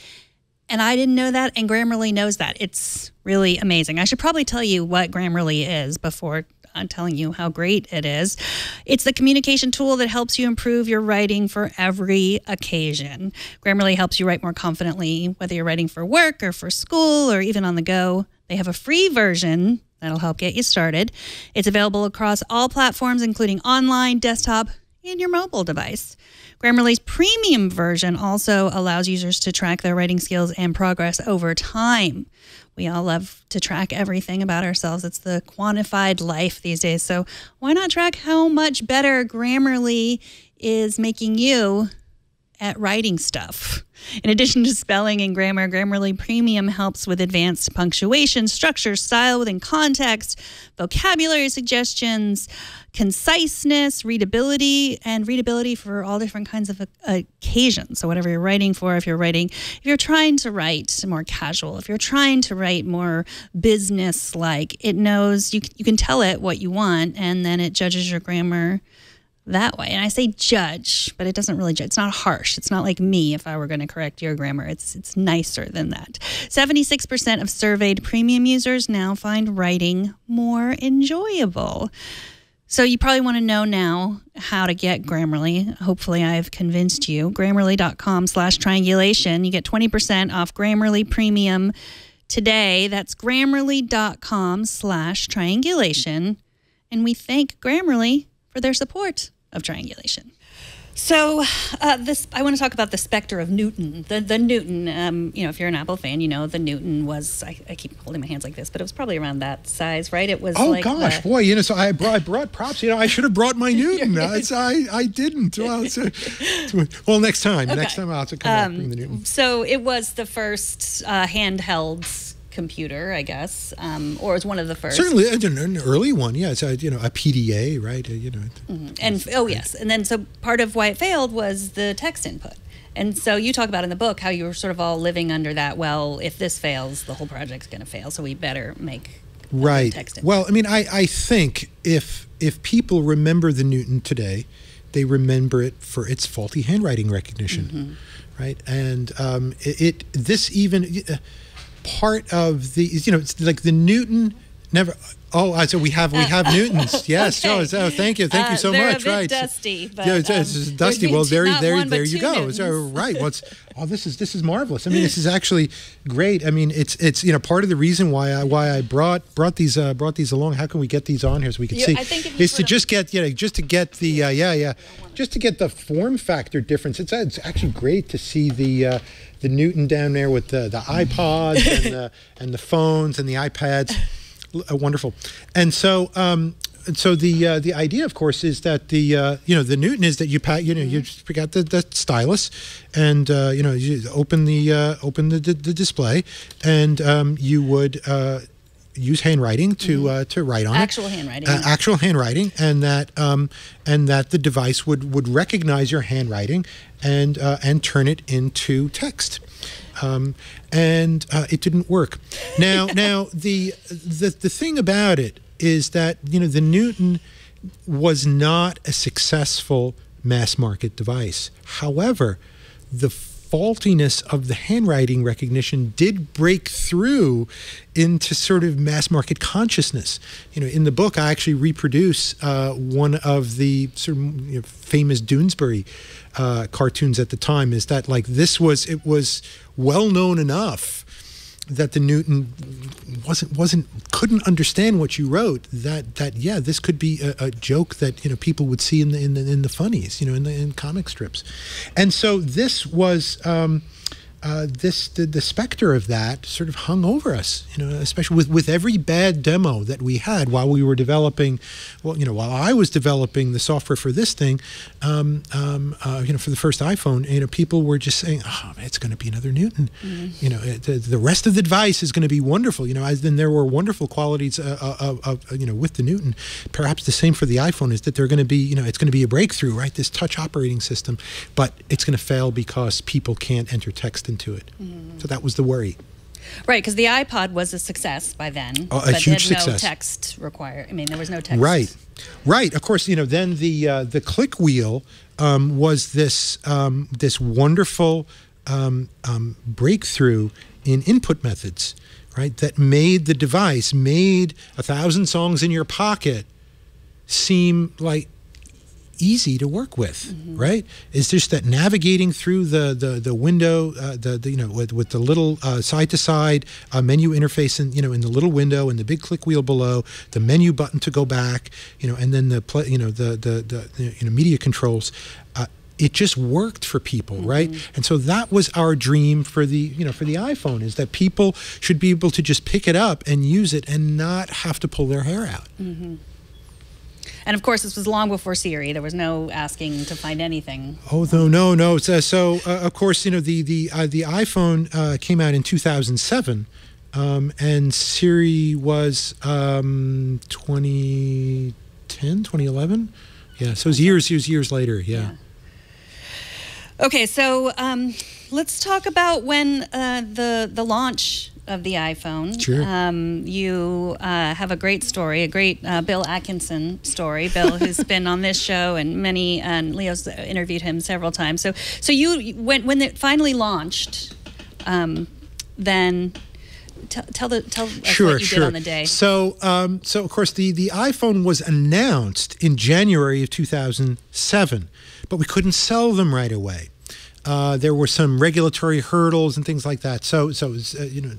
And I didn't know that, and Grammarly knows that. It's really amazing. I should probably tell you what Grammarly is before I'm telling you how great it is. It's the communication tool that helps you improve your writing for every occasion. Grammarly helps you write more confidently, whether you're writing for work or for school or even on the go. They have a free version that'll help get you started. It's available across all platforms, including online, desktop, and your mobile device. Grammarly's premium version also allows users to track their writing skills and progress over time. We all love to track everything about ourselves. It's the quantified life these days. So why not track how much better Grammarly is making you at writing stuff? In addition to spelling and grammar, Grammarly Premium helps with advanced punctuation, structure, style within context, vocabulary suggestions, conciseness, readability, and readability for all different kinds of occasions. So whatever you're writing for, if you're writing, if you're trying to write more casual, if you're trying to write more business-like, it knows, you, you can tell it what you want, and then it judges your grammar that way. And I say judge, but it doesn't really judge. It's not harsh. It's not like me if I were going to correct your grammar. It's it's nicer than that. seventy-six percent of surveyed premium users now find writing more enjoyable. So you probably want to know now how to get Grammarly. Hopefully I've convinced you. Grammarly.com slash triangulation. You get twenty percent off Grammarly Premium today. That's Grammarly.com slash triangulation. And we thank Grammarly for their support of triangulation. So uh, this, I want to talk about the specter of Newton. The, the Newton, um, you know, if you're an Apple fan, you know, the Newton was, I, I keep holding my hands like this, but it was probably around that size, right? It was oh, like gosh, the, boy, you know, so I brought, I brought props. You know, I should have brought my Newton. I, I, I didn't. Well, it's, it's, well, next time. Okay. Next time I'll have to come um, out, bring the Newton. So it was the first uh, handheld computer, I guess, um, or was one of the first. Certainly, an early one, yeah. It's a, you know, a P D A, right? Uh, you know, mm-hmm. and oh yes, and then so part of why it failed was the text input. And so you talk about in the book how you were sort of all living under that. Well, if this fails, the whole project's going to fail, so we better make right text input. Well, I mean, I I think if if people remember the Newton today, they remember it for its faulty handwriting recognition, mm-hmm. right? And um, it, it this even. Uh, part of the, you know, it's like the Newton never, oh, so we have, we have Newtons. Yes, okay. oh, oh, thank you, thank you so uh, they're much, a bit right. dusty, but, yeah, it's, um, it's dusty, well, there, there, one, there you go. So, right, well, it's, oh, this is, this is marvelous. I mean, this is actually great. I mean, it's, it's, you know, part of the reason why I, why I brought, brought these, uh, brought these along, how can we get these on here so we can you, see, is to just get, you know, just to get the, uh, yeah, yeah, just to get the form factor difference. It's, it's actually great to see the, uh, the Newton down there with the, the iPods and, the, and the phones and the iPads. Uh, wonderful. And so, um, and so the uh, the idea, of course, is that the uh, you know the Newton is that you pat you know you just pick out the, the stylus, and uh, you know you open the uh, open the, the, the display, and um, you would. Uh, use handwriting to mm-hmm. uh, to write on actual it. handwriting uh, yeah. actual handwriting and that um, and that the device would would recognize your handwriting and uh, and turn it into text, um, and uh, it didn't work. Now now the the the thing about it is that you know the Newton was not a successful mass market device. However, the faultiness of the handwriting recognition did break through into sort of mass market consciousness. You know, in the book, I actually reproduce uh, one of the sort of you know, famous Doonesbury uh, cartoons at the time. Is that like this was it was well known enough that the Newton wasn't wasn't couldn't understand what you wrote. That that yeah, this could be a, a joke that you know people would see in the in the, in the funnies, you know, in the in comic strips, and so this was um, uh, this the, the specter of that sort of hung over us, you know, especially with with every bad demo that we had while we were developing, well, you know, while I was developing the software for this thing, um, um, uh, you know, for the first iPhone, you know, people were just saying, oh, man, it's going to be another Newton, mm-hmm. you know, it, the, the rest of the device is going to be wonderful, you know. As then there were wonderful qualities, uh, uh, uh, uh, you know, with the Newton. Perhaps the same for the iPhone is that they're going to be, you know, it's going to be a breakthrough, right? This touch operating system, but it's going to fail because people can't enter text in into it. Mm. So that was the worry. Right, because the iPod was a success by then. Oh, a but huge had no success. Text required. I mean, there was no text. Right, right. Of course, you know. Then the uh, the click wheel um, was this um, this wonderful um, um, breakthrough in input methods, right? That made the device made a thousand songs in your pocket seem like easy to work with, mm-hmm. right? It's just that navigating through the the the window, uh, the, the you know with, with the little uh, side to side uh, menu interface, and in, you know in the little window and the big click wheel below, the menu button to go back, you know, and then the play, you know the the the you know media controls. Uh, it just worked for people, mm-hmm. right? And so that was our dream for the you know for the iPhone is that people should be able to just pick it up and use it and not have to pull their hair out. Mm-hmm. And of course, this was long before Siri. There was no asking to find anything. Oh no, no, no. So, so uh, of course, you know the the uh, the iPhone uh, came out in two thousand seven, um, and Siri was um, twenty ten, twenty eleven. Yeah, so it was years, years, years later. Yeah. yeah. Okay, so um, let's talk about when uh, the the launch of the iPhone. Sure. Um, you uh, have a great story, a great uh, Bill Atkinson story. Bill, who's been on this show and many, and Leo's interviewed him several times. So, so you when when it finally launched, um, then tell tell the tell us sure, what you sure. did on the day. So, um, so of course the the iPhone was announced in January of two thousand seven, but we couldn't sell them right away. Uh, there were some regulatory hurdles and things like that. So, so it was, uh, you know,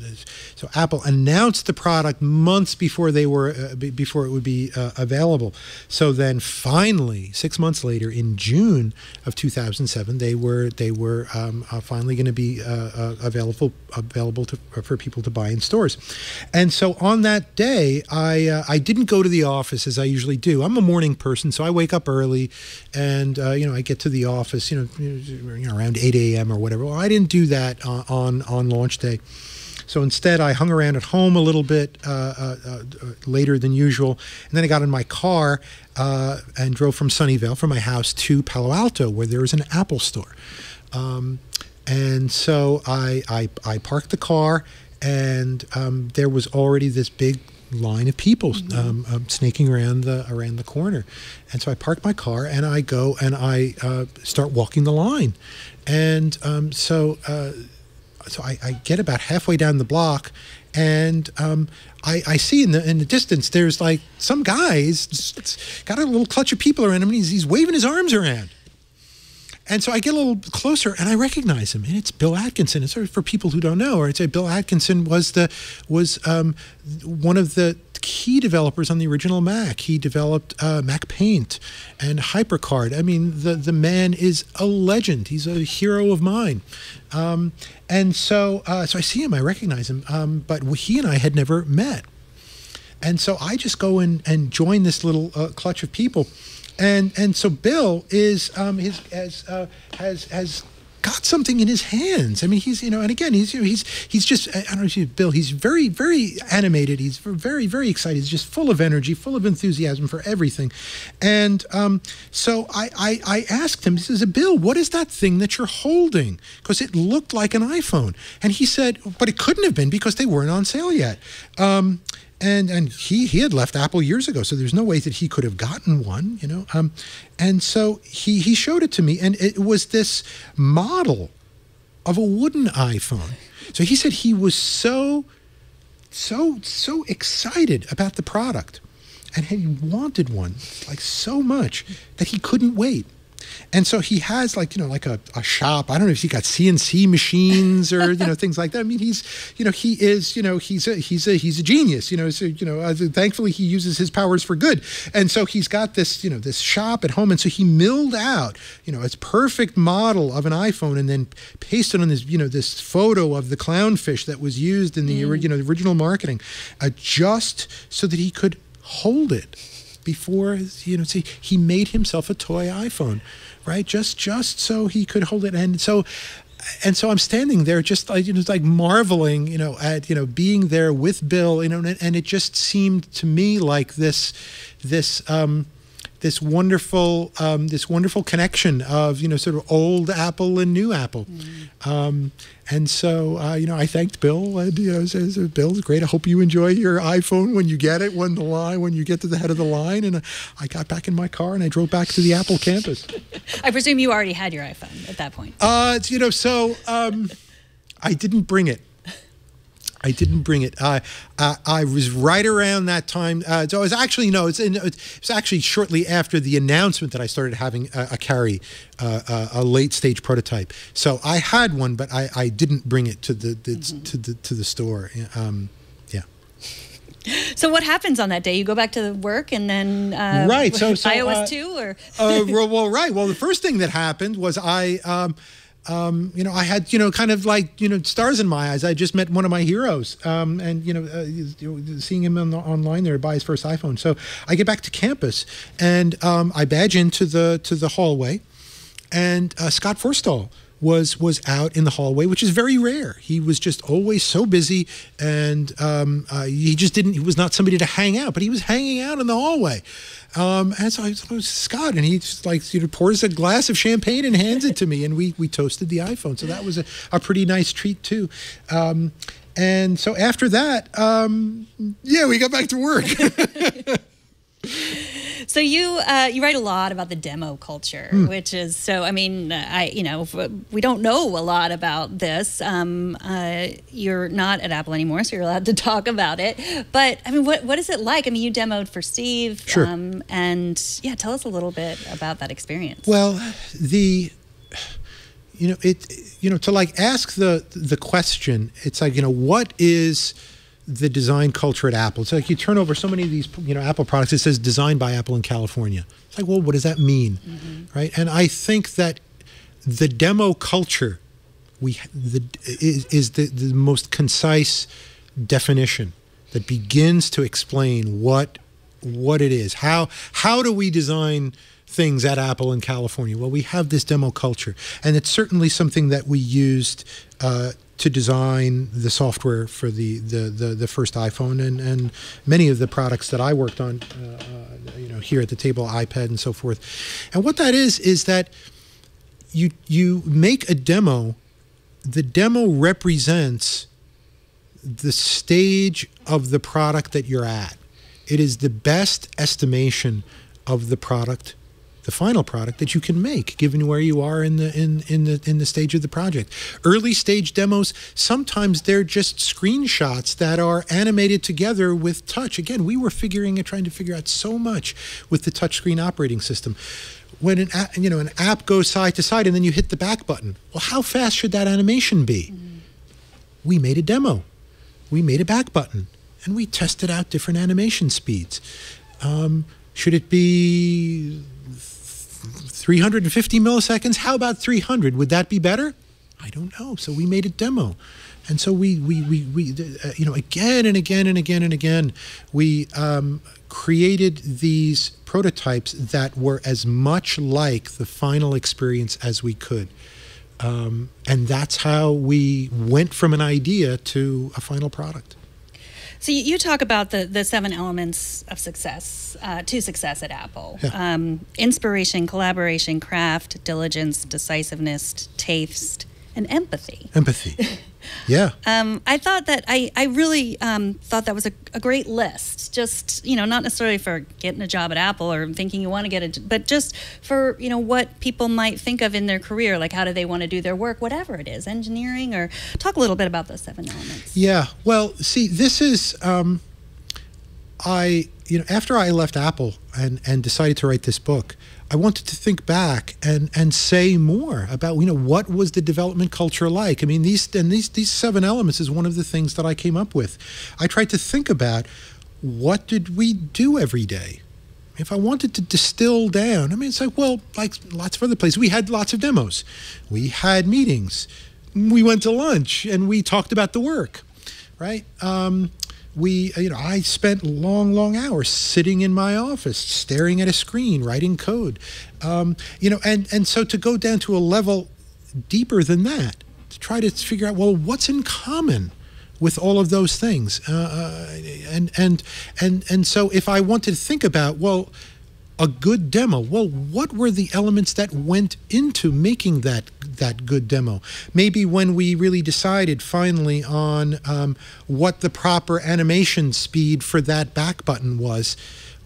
so Apple announced the product months before they were uh, b before it would be uh, available. So then, finally, six months later, in June of two thousand seven, they were they were um, uh, finally going to be uh, uh, available available to, uh, for people to buy in stores. And so on that day, I uh, I didn't go to the office as I usually do. I'm a morning person, so I wake up early, and uh, you know I get to the office, you know, you know around eight A M or whatever. Well, I didn't do that on, on on launch day, so instead I hung around at home a little bit uh, uh, uh, later than usual, and then I got in my car uh, and drove from Sunnyvale, from my house to Palo Alto, where there is an Apple store. Um, and so I, I I parked the car, and um, there was already this big line of people mm-hmm. um, um, snaking around the around the corner, and so I parked my car and I go and I uh, start walking the line, and um, so uh, so I, I get about halfway down the block, and um, I, I see in the in the distance there's like some guy, he's got a little clutch of people around him, and he's, he's waving his arms around. And so I get a little closer, and I recognize him, and it's Bill Atkinson. And sort of for people who don't know, or I'd say Bill Atkinson was the was um, one of the key developers on the original Mac. He developed uh, Mac Paint and HyperCard. I mean, the the man is a legend. He's a hero of mine. Um, and so, uh, so I see him, I recognize him, um, but he and I had never met. And so I just go in and join this little uh, clutch of people. And and so Bill is um, his has uh, has has got something in his hands. I mean, he's you know, and again, he's he's he's just I don't know if you Bill. He's very very animated. He's very very excited. He's just full of energy, full of enthusiasm for everything. And um, so I, I I asked him. He says, "Bill, what is that thing that you're holding? Because it looked like an iPhone." And he said, "But it couldn't have been because they weren't on sale yet." Um, And and he he had left Apple years ago, so there's no way that he could have gotten one, you know. Um, and so he he showed it to me, and it was this model of a wooden iPhone. So he said he was so so so excited about the product, and he wanted one like so much that he couldn't wait. And so he has like, you know, like a, a shop. I don't know if he got C N C machines or, you know, things like that. I mean, he's, you know, he is, you know, he's a, he's a, he's a genius, you know, so, you know, uh, thankfully he uses his powers for good. And so he's got this, you know, this shop at home. And so he milled out, you know, his perfect model of an iPhone and then pasted on this, you know, this photo of the clownfish that was used in the, mm. you know, the original marketing, uh, just so that he could hold it. Before, you know, see, he made himself a toy iPhone, right? Just, just so he could hold it, and so, and so I'm standing there, just like, you know, like marveling, you know, at you know being there with Bill, you know, and, and it just seemed to me like this, this, um, this wonderful, um, this wonderful connection of you know sort of old Apple and new Apple, mm. um, and so uh, you know I thanked Bill. And, you know, says Bill's great. I hope you enjoy your iPhone when you get it, when the line, when you get to the head of the line. And I got back in my car and I drove back to the Apple campus. I presume you already had your iPhone at that point. Uh, you know, so um, I didn't bring it. I didn't bring it. Uh, I, I was right around that time. Uh, so I was actually, no, it's, it's actually shortly after the announcement that I started having a, a carry, uh, a, a late stage prototype. So I had one, but I, I didn't bring it to the, the mm-hmm. to the to the store. Um, yeah. So what happens on that day? You go back to the work and then uh, right. So, so iOS uh, two or uh, well, right. Well, the first thing that happened was I. Um, Um, you know, I had, you know, kind of like, you know, stars in my eyes. I just met one of my heroes um, and, you know, uh, seeing him on the, online there buy his first iPhone. So I get back to campus and um, I badge into the to the hallway and uh, Scott Forstall was was out in the hallway, which is very rare. He was just always so busy and um, uh, he just didn't, he was not somebody to hang out, but he was hanging out in the hallway. Um, and so I was, I was Scott, and he just like you know, pours a glass of champagne and hands it to me, and we we toasted the iPhone. So that was a, a pretty nice treat too. Um, and so after that, um, yeah, we got back to work. So you uh, you write a lot about the demo culture, mm. which is so. I mean, I you know we don't know a lot about this. Um, uh, you're not at Apple anymore, so you're allowed to talk about it. But I mean, what what is it like? I mean, you demoed for Steve, sure. um, and yeah, tell us a little bit about that experience. Well, the you know it you know to like ask the the question. It's like you know what is the design culture at Apple. It's like you turn over so many of these, you know, Apple products, it says designed by Apple in California. It's like, well, what does that mean? Mm-hmm. Right? And I think that the demo culture we the, is, is the, the most concise definition that begins to explain what what it is. How, how do we design things at Apple in California? Well, we have this demo culture, and it's certainly something that we used uh, to design the software for the the the, the first iPhone and, and many of the products that I worked on, uh, uh, you know, here at the table, iPad and so forth. And what that is is that you you make a demo. The demo represents the stage of the product that you're at. It is the best estimation of the product. The final product that you can make, given where you are in the in in the in the stage of the project. Early stage demos, sometimes they're just screenshots that are animated together with touch. Again, we were figuring and trying to figure out so much with the touchscreen operating system. When an app, you know an app goes side to side and then you hit the back button, well, how fast should that animation be? Mm-hmm. We made a demo, we made a back button, and we tested out different animation speeds. Um, should it be three hundred fifty milliseconds? How about three hundred? Would that be better? I don't know. So we made a demo. And so we, we, we, we uh, you know, again and again and again and again, we um, created these prototypes that were as much like the final experience as we could. Um, and that's how we went from an idea to a final product. So you talk about the, the seven elements of success, uh, to success at Apple. Yeah. Um, inspiration, collaboration, craft, diligence, decisiveness, taste, and empathy. Empathy, yeah. um, I thought that, I, I really um, thought that was a, a great list. Just, you know, not necessarily for getting a job at Apple or thinking you want to get a, but just for, you know, what people might think of in their career, like how do they want to do their work, whatever it is, engineering, or talk a little bit about those seven elements. Yeah, well, see, this is, um, I, you know, after I left Apple and, and decided to write this book, I wanted to think back and and say more about, you know, what was the development culture like? I mean, these and these these seven elements is one of the things that I came up with. I tried to think about what did we do every day? If I wanted to distill down, I mean, it's like, well, like lots of other places, we had lots of demos. We had meetings. We went to lunch and we talked about the work, right? Um, We, you know, I spent long, long hours sitting in my office, staring at a screen, writing code, um, you know, and, and so to go down to a level deeper than that, to try to figure out, well, what's in common with all of those things? Uh, and, and, and, and so if I wanted to think about, well, a good demo, well, what were the elements that went into making that that good demo? Maybe when we really decided finally on um, what the proper animation speed for that back button was,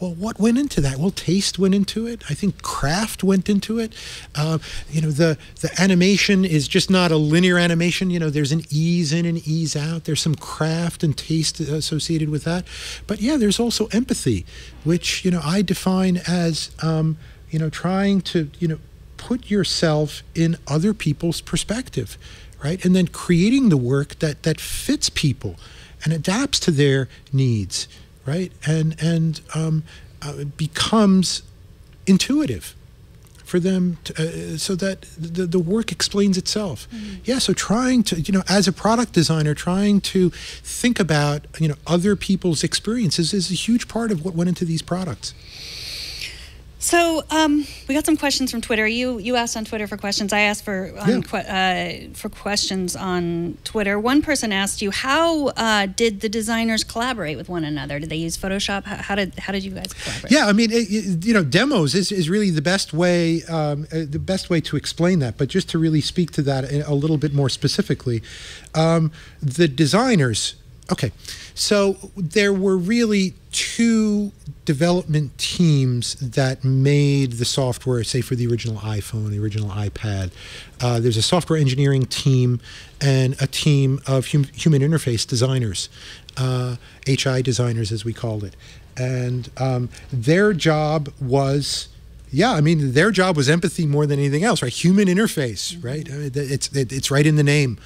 well, what went into that? Well, taste went into it. I think craft went into it. Uh, you know, the, the animation is just not a linear animation. You know, there's an ease in and ease out. There's some craft and taste associated with that. But yeah, there's also empathy, which, you know, I define as, um, you know, trying to, you know, put yourself in other people's perspective, right? And then creating the work that, that fits people and adapts to their needs, right? And and um, uh, becomes intuitive for them, to, uh, so that the the work explains itself. Mm-hmm. Yeah. So trying to, you know, as a product designer, trying to think about, you know, other people's experiences is a huge part of what went into these products. So um, we got some questions from Twitter. You you asked on Twitter for questions. I asked for on, yeah. uh, for questions on Twitter. One person asked you, how uh, did the designers collaborate with one another? Did they use Photoshop? How, how did how did you guys collaborate? Yeah, I mean, it, it, you know, demos is, is really the best way um, the best way to explain that. But just to really speak to that a little bit more specifically, um, the designers. Okay, so there were really two development teams that made the software, say for the original iPhone, the original iPad. Uh, there's a software engineering team and a team of hum human interface designers, uh, H I designers as we called it. And um, their job was, yeah, I mean, their job was empathy more than anything else, right? Human interface, right? I mean, it's, it's right in the name.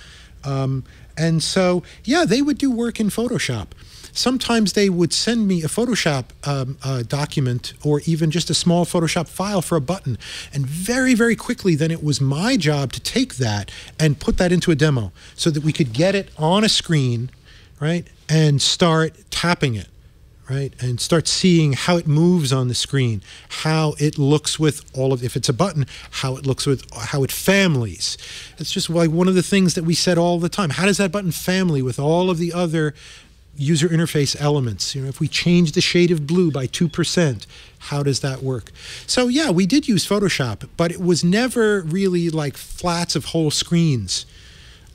Um, and so, yeah, they would do work in Photoshop. Sometimes they would send me a Photoshop um, uh, document or even just a small Photoshop file for a button. And very, very quickly, then it was my job to take that and put that into a demo so that we could get it on a screen, right, and start tapping it, right, and start seeing how it moves on the screen, how it looks with all of, if it's a button, how it looks with, how it families. It's just like one of the things that we said all the time. How does that button family with all of the other user interface elements? You know, if we change the shade of blue by two percent, how does that work? So yeah, we did use Photoshop, but it was never really like flats of whole screens.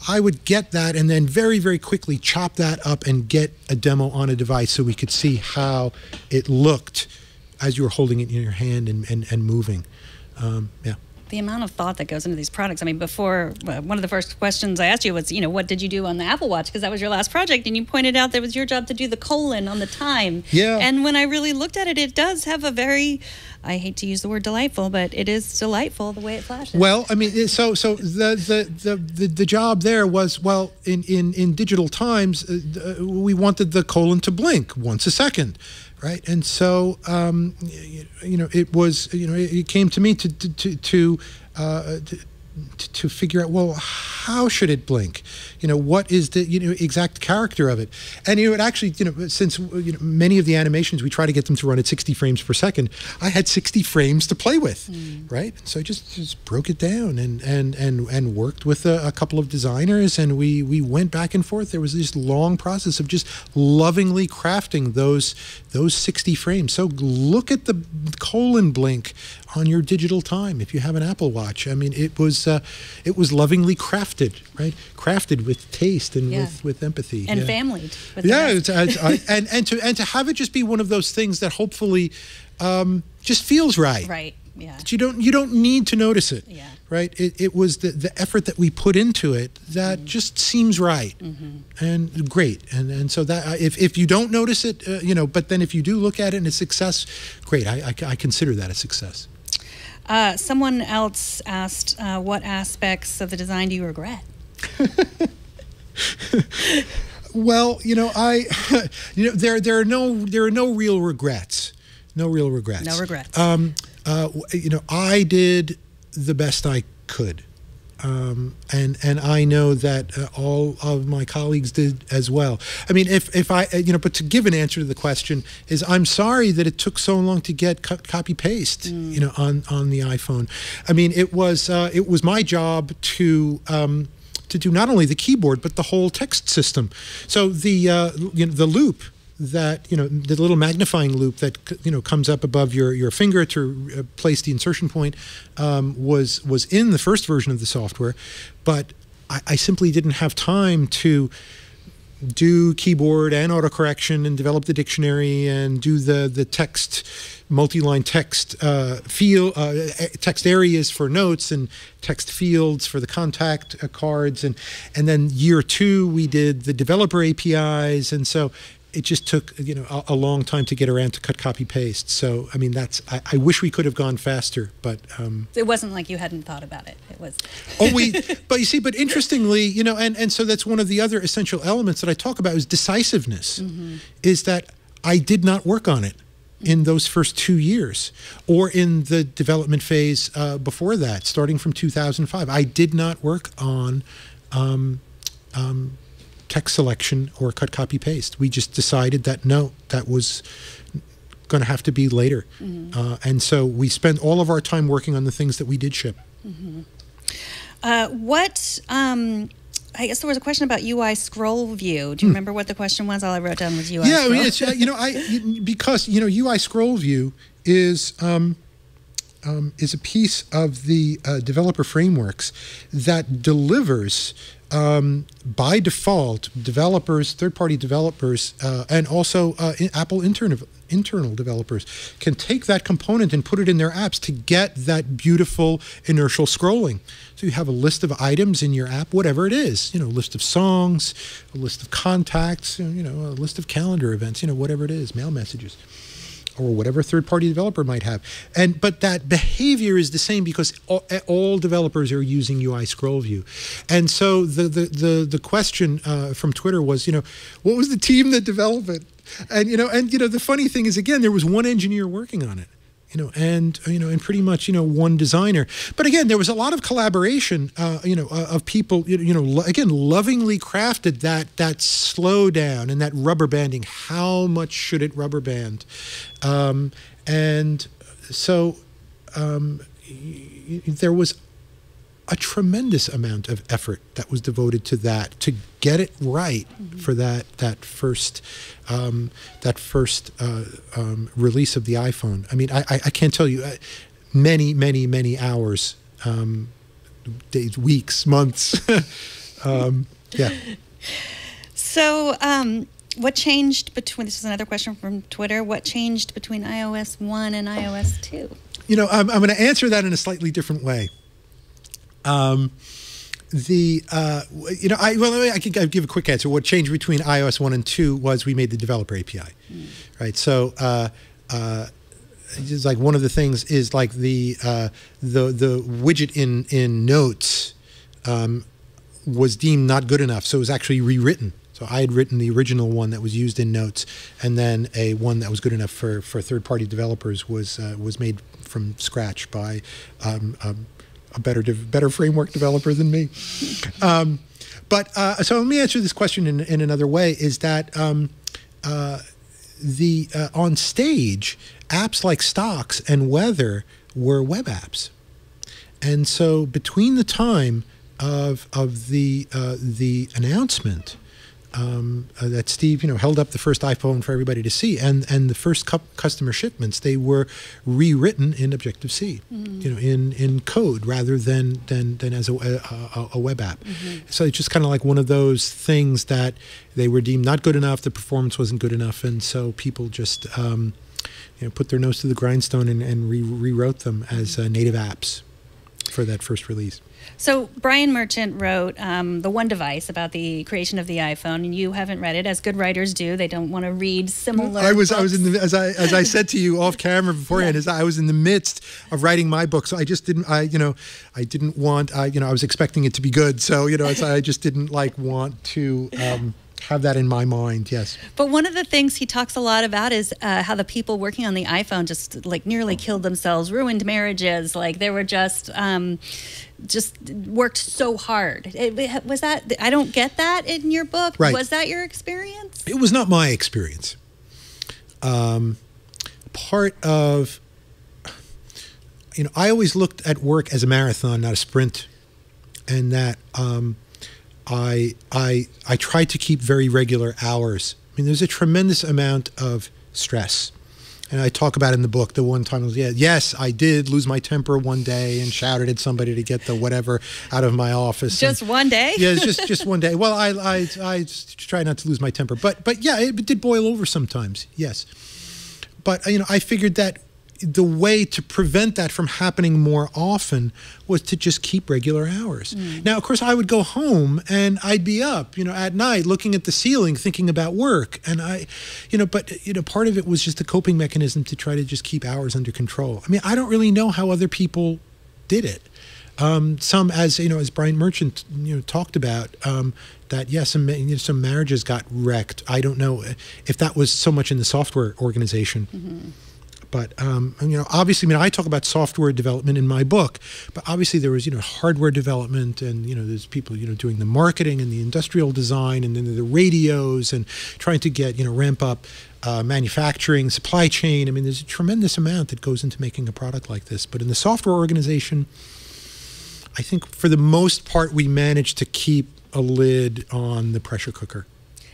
I would get that and then very, very quickly chop that up and get a demo on a device so we could see how it looked as you were holding it in your hand and, and, and moving. Um, yeah. The amount of thought that goes into these products. I mean, before, uh, one of the first questions I asked you was, you know, what did you do on the Apple Watch? Because that was your last project, and you pointed out that it was your job to do the colon on the time. Yeah. And when I really looked at it, it does have a very, I hate to use the word delightful, but it is delightful the way it flashes. Well, I mean, so so the the the, the, the job there was, well, in in in digital times, uh, we wanted the colon to blink once a second. Right, and so um, you know, it was, you know, it came to me to to to, uh, to to figure out, well, how should it blink? You know, what is the you know exact character of it? And you know, it actually, you know, since you know, many of the animations we try to get them to run at sixty frames per second, I had sixty frames to play with, mm. right? So I just just broke it down and and and and worked with a, a couple of designers, and we we went back and forth. There was this long process of just lovingly crafting those those sixty frames. So look at the colon blink on your digital time if you have an Apple Watch. I mean, it was uh, it was lovingly crafted, right? Crafted with taste and yeah. with, with empathy and yeah. familyed. With yeah, it's, it's, I, and and to and to have it just be one of those things that hopefully um, just feels right. Right. Yeah. That you don't you don't need to notice it. Yeah. Right. It, it was the the effort that we put into it that mm. just seems right mm-hmm. and great. And and so that if if you don't notice it, uh, you know. But then if you do look at it and it's a success, great. I, I I consider that a success. Uh, someone else asked, uh, what aspects of the design do you regret? Well, you know, I, you know, there there are no there are no real regrets, no real regrets. No regrets. Um, uh, you know, I did the best I could, um, and and I know that uh, all of my colleagues did as well. I mean, if if I, you know, but to give an answer to the question is, I'm sorry that it took so long to get co copy paste, mm. you know, on on the iPhone. I mean, it was uh, it was my job to. Um, to do not only the keyboard, but the whole text system. So the, uh, you know, the loop that, you know, the little magnifying loop that, you know, comes up above your, your finger to place the insertion point um, was, was in the first version of the software, but I, I simply didn't have time to do keyboard and autocorrection and develop the dictionary and do the, the text, multi-line text uh, field, uh, text areas for notes and text fields for the contact uh, cards. And, and then year two, we did the developer A P Is. And so it just took, you know, a, a long time to get around to cut, copy, paste. So, I mean, that's, I, I wish we could have gone faster, but. Um, it wasn't like you hadn't thought about it. It was. oh, we, but you see, but interestingly, you know, and, and so that's one of the other essential elements that I talk about is decisiveness, mm-hmm. is that I did not work on it in those first two years or in the development phase uh, before that, starting from two thousand five. I did not work on um, um, text selection or cut, copy, paste. We just decided that, no, that was going to have to be later. Mm-hmm. uh, and so we spent all of our time working on the things that we did ship. Mm-hmm. uh, what... Um I guess there was a question about U I scroll view. Do you hmm. remember what the question was? All I wrote down was U I yeah, scroll. Yeah, I mean, it's, you know, I, because, you know, U I scroll view is, um, um, is a piece of the uh, developer frameworks that delivers, um, by default, developers, third-party developers, uh, and also uh, in Apple internal, internal developers can take that component and put it in their apps to get that beautiful inertial scrolling. So you have a list of items in your app, whatever it is, you know, a list of songs, a list of contacts, you know, a list of calendar events, you know, whatever it is, mail messages, or whatever third-party developer might have. And but that behavior is the same because all, all developers are using U I scroll view. And so the the the, the question uh, from Twitter was, you know, what was the team that developed it? And you know, and you know, the funny thing is, again, there was one engineer working on it. You know, and you know, and pretty much you know one designer. But again, there was a lot of collaboration. Uh, you know, uh, of people. You, you know, lo again, lovingly crafted that that slow down and that rubber banding. How much should it rubber band? Um, and so um, there was a tremendous amount of effort that was devoted to that to get it right mm-hmm. for that that first um, that first uh, um, release of the iPhone. I mean, I, I can't tell you uh, many many many hours, um, days, weeks, months. um, yeah. So, um, what changed between? This is another question from Twitter. What changed between i O S one and i O S two? You know, I'm, I'm going to answer that in a slightly different way. Um, the, uh, you know, I, well, I can give a quick answer. What changed between i O S one and two was we made the developer A P I, mm. right? So, uh, uh, it's like one of the things is like the, uh, the, the widget in, in Notes, um, was deemed not good enough. So it was actually rewritten. So I had written the original one that was used in Notes, and then a one that was good enough for, for third-party developers was, uh, was made from scratch by, um, um a better better framework developer than me. Um, but uh, so let me answer this question in, in another way, is that um, uh, the uh, on stage, apps like stocks and weather were web apps. And so between the time of, of the, uh, the announcement um, uh, that Steve, you know, held up the first iPhone for everybody to see, and, and the first cu customer shipments, they were rewritten in Objective-C, mm-hmm. you know, in, in code rather than, than, than as a, a, a web app. Mm-hmm. So it's just kind of like one of those things that they were deemed not good enough, the performance wasn't good enough, and so people just um, you know, put their nose to the grindstone and, and re rewrote them as uh, native apps for that first release. So Brian Merchant wrote um, The One Device about the creation of the iPhone, and you haven't read it, as good writers do. They don't want to read similar I was, books. I was in the, as I as I said to you off camera beforehand, yeah. is I was in the midst of writing my book, so I just didn't. I you know, I didn't want. I you know, I was expecting it to be good, so you know, it's, I just didn't like want to. Um, have that in my mind, yes. But one of the things he talks a lot about is uh, how the people working on the iPhone just like nearly killed themselves, ruined marriages, like they were just, um, just worked so hard. It, was that, I don't get that in your book. Right. Was that your experience? It was not my experience. Um, part of, you know, I always looked at work as a marathon, not a sprint, and that, um, I, I, I try to keep very regular hours. I mean, there's a tremendous amount of stress. And I talk about in the book, the one time I was, yeah, yes, I did lose my temper one day and shouted at somebody to get the whatever out of my office. Just and, one day? Yeah, just just one day. Well, I, I, I just try not to lose my temper. But, but yeah, it did boil over sometimes, yes. But, you know, I figured that the way to prevent that from happening more often was to just keep regular hours. Mm. Now, of course, I would go home and I'd be up, you know, at night looking at the ceiling, thinking about work. And I, you know, but, you know, part of it was just a coping mechanism to try to just keep hours under control. I mean, I don't really know how other people did it. Um, some, as, you know, as Brian Merchant, you know, talked about, um, that, yes, yeah, some, you know, some marriages got wrecked. I don't know if that was so much in the software organization. Mm-hmm. But, um, you know, obviously, I mean, I talk about software development in my book, but obviously there was, you know, hardware development and, you know, there's people, you know, doing the marketing and the industrial design and then the radios and trying to get, you know, ramp up uh, manufacturing, supply chain. I mean, there's a tremendous amount that goes into making a product like this. But in the software organization, I think for the most part, we managed to keep a lid on the pressure cooker.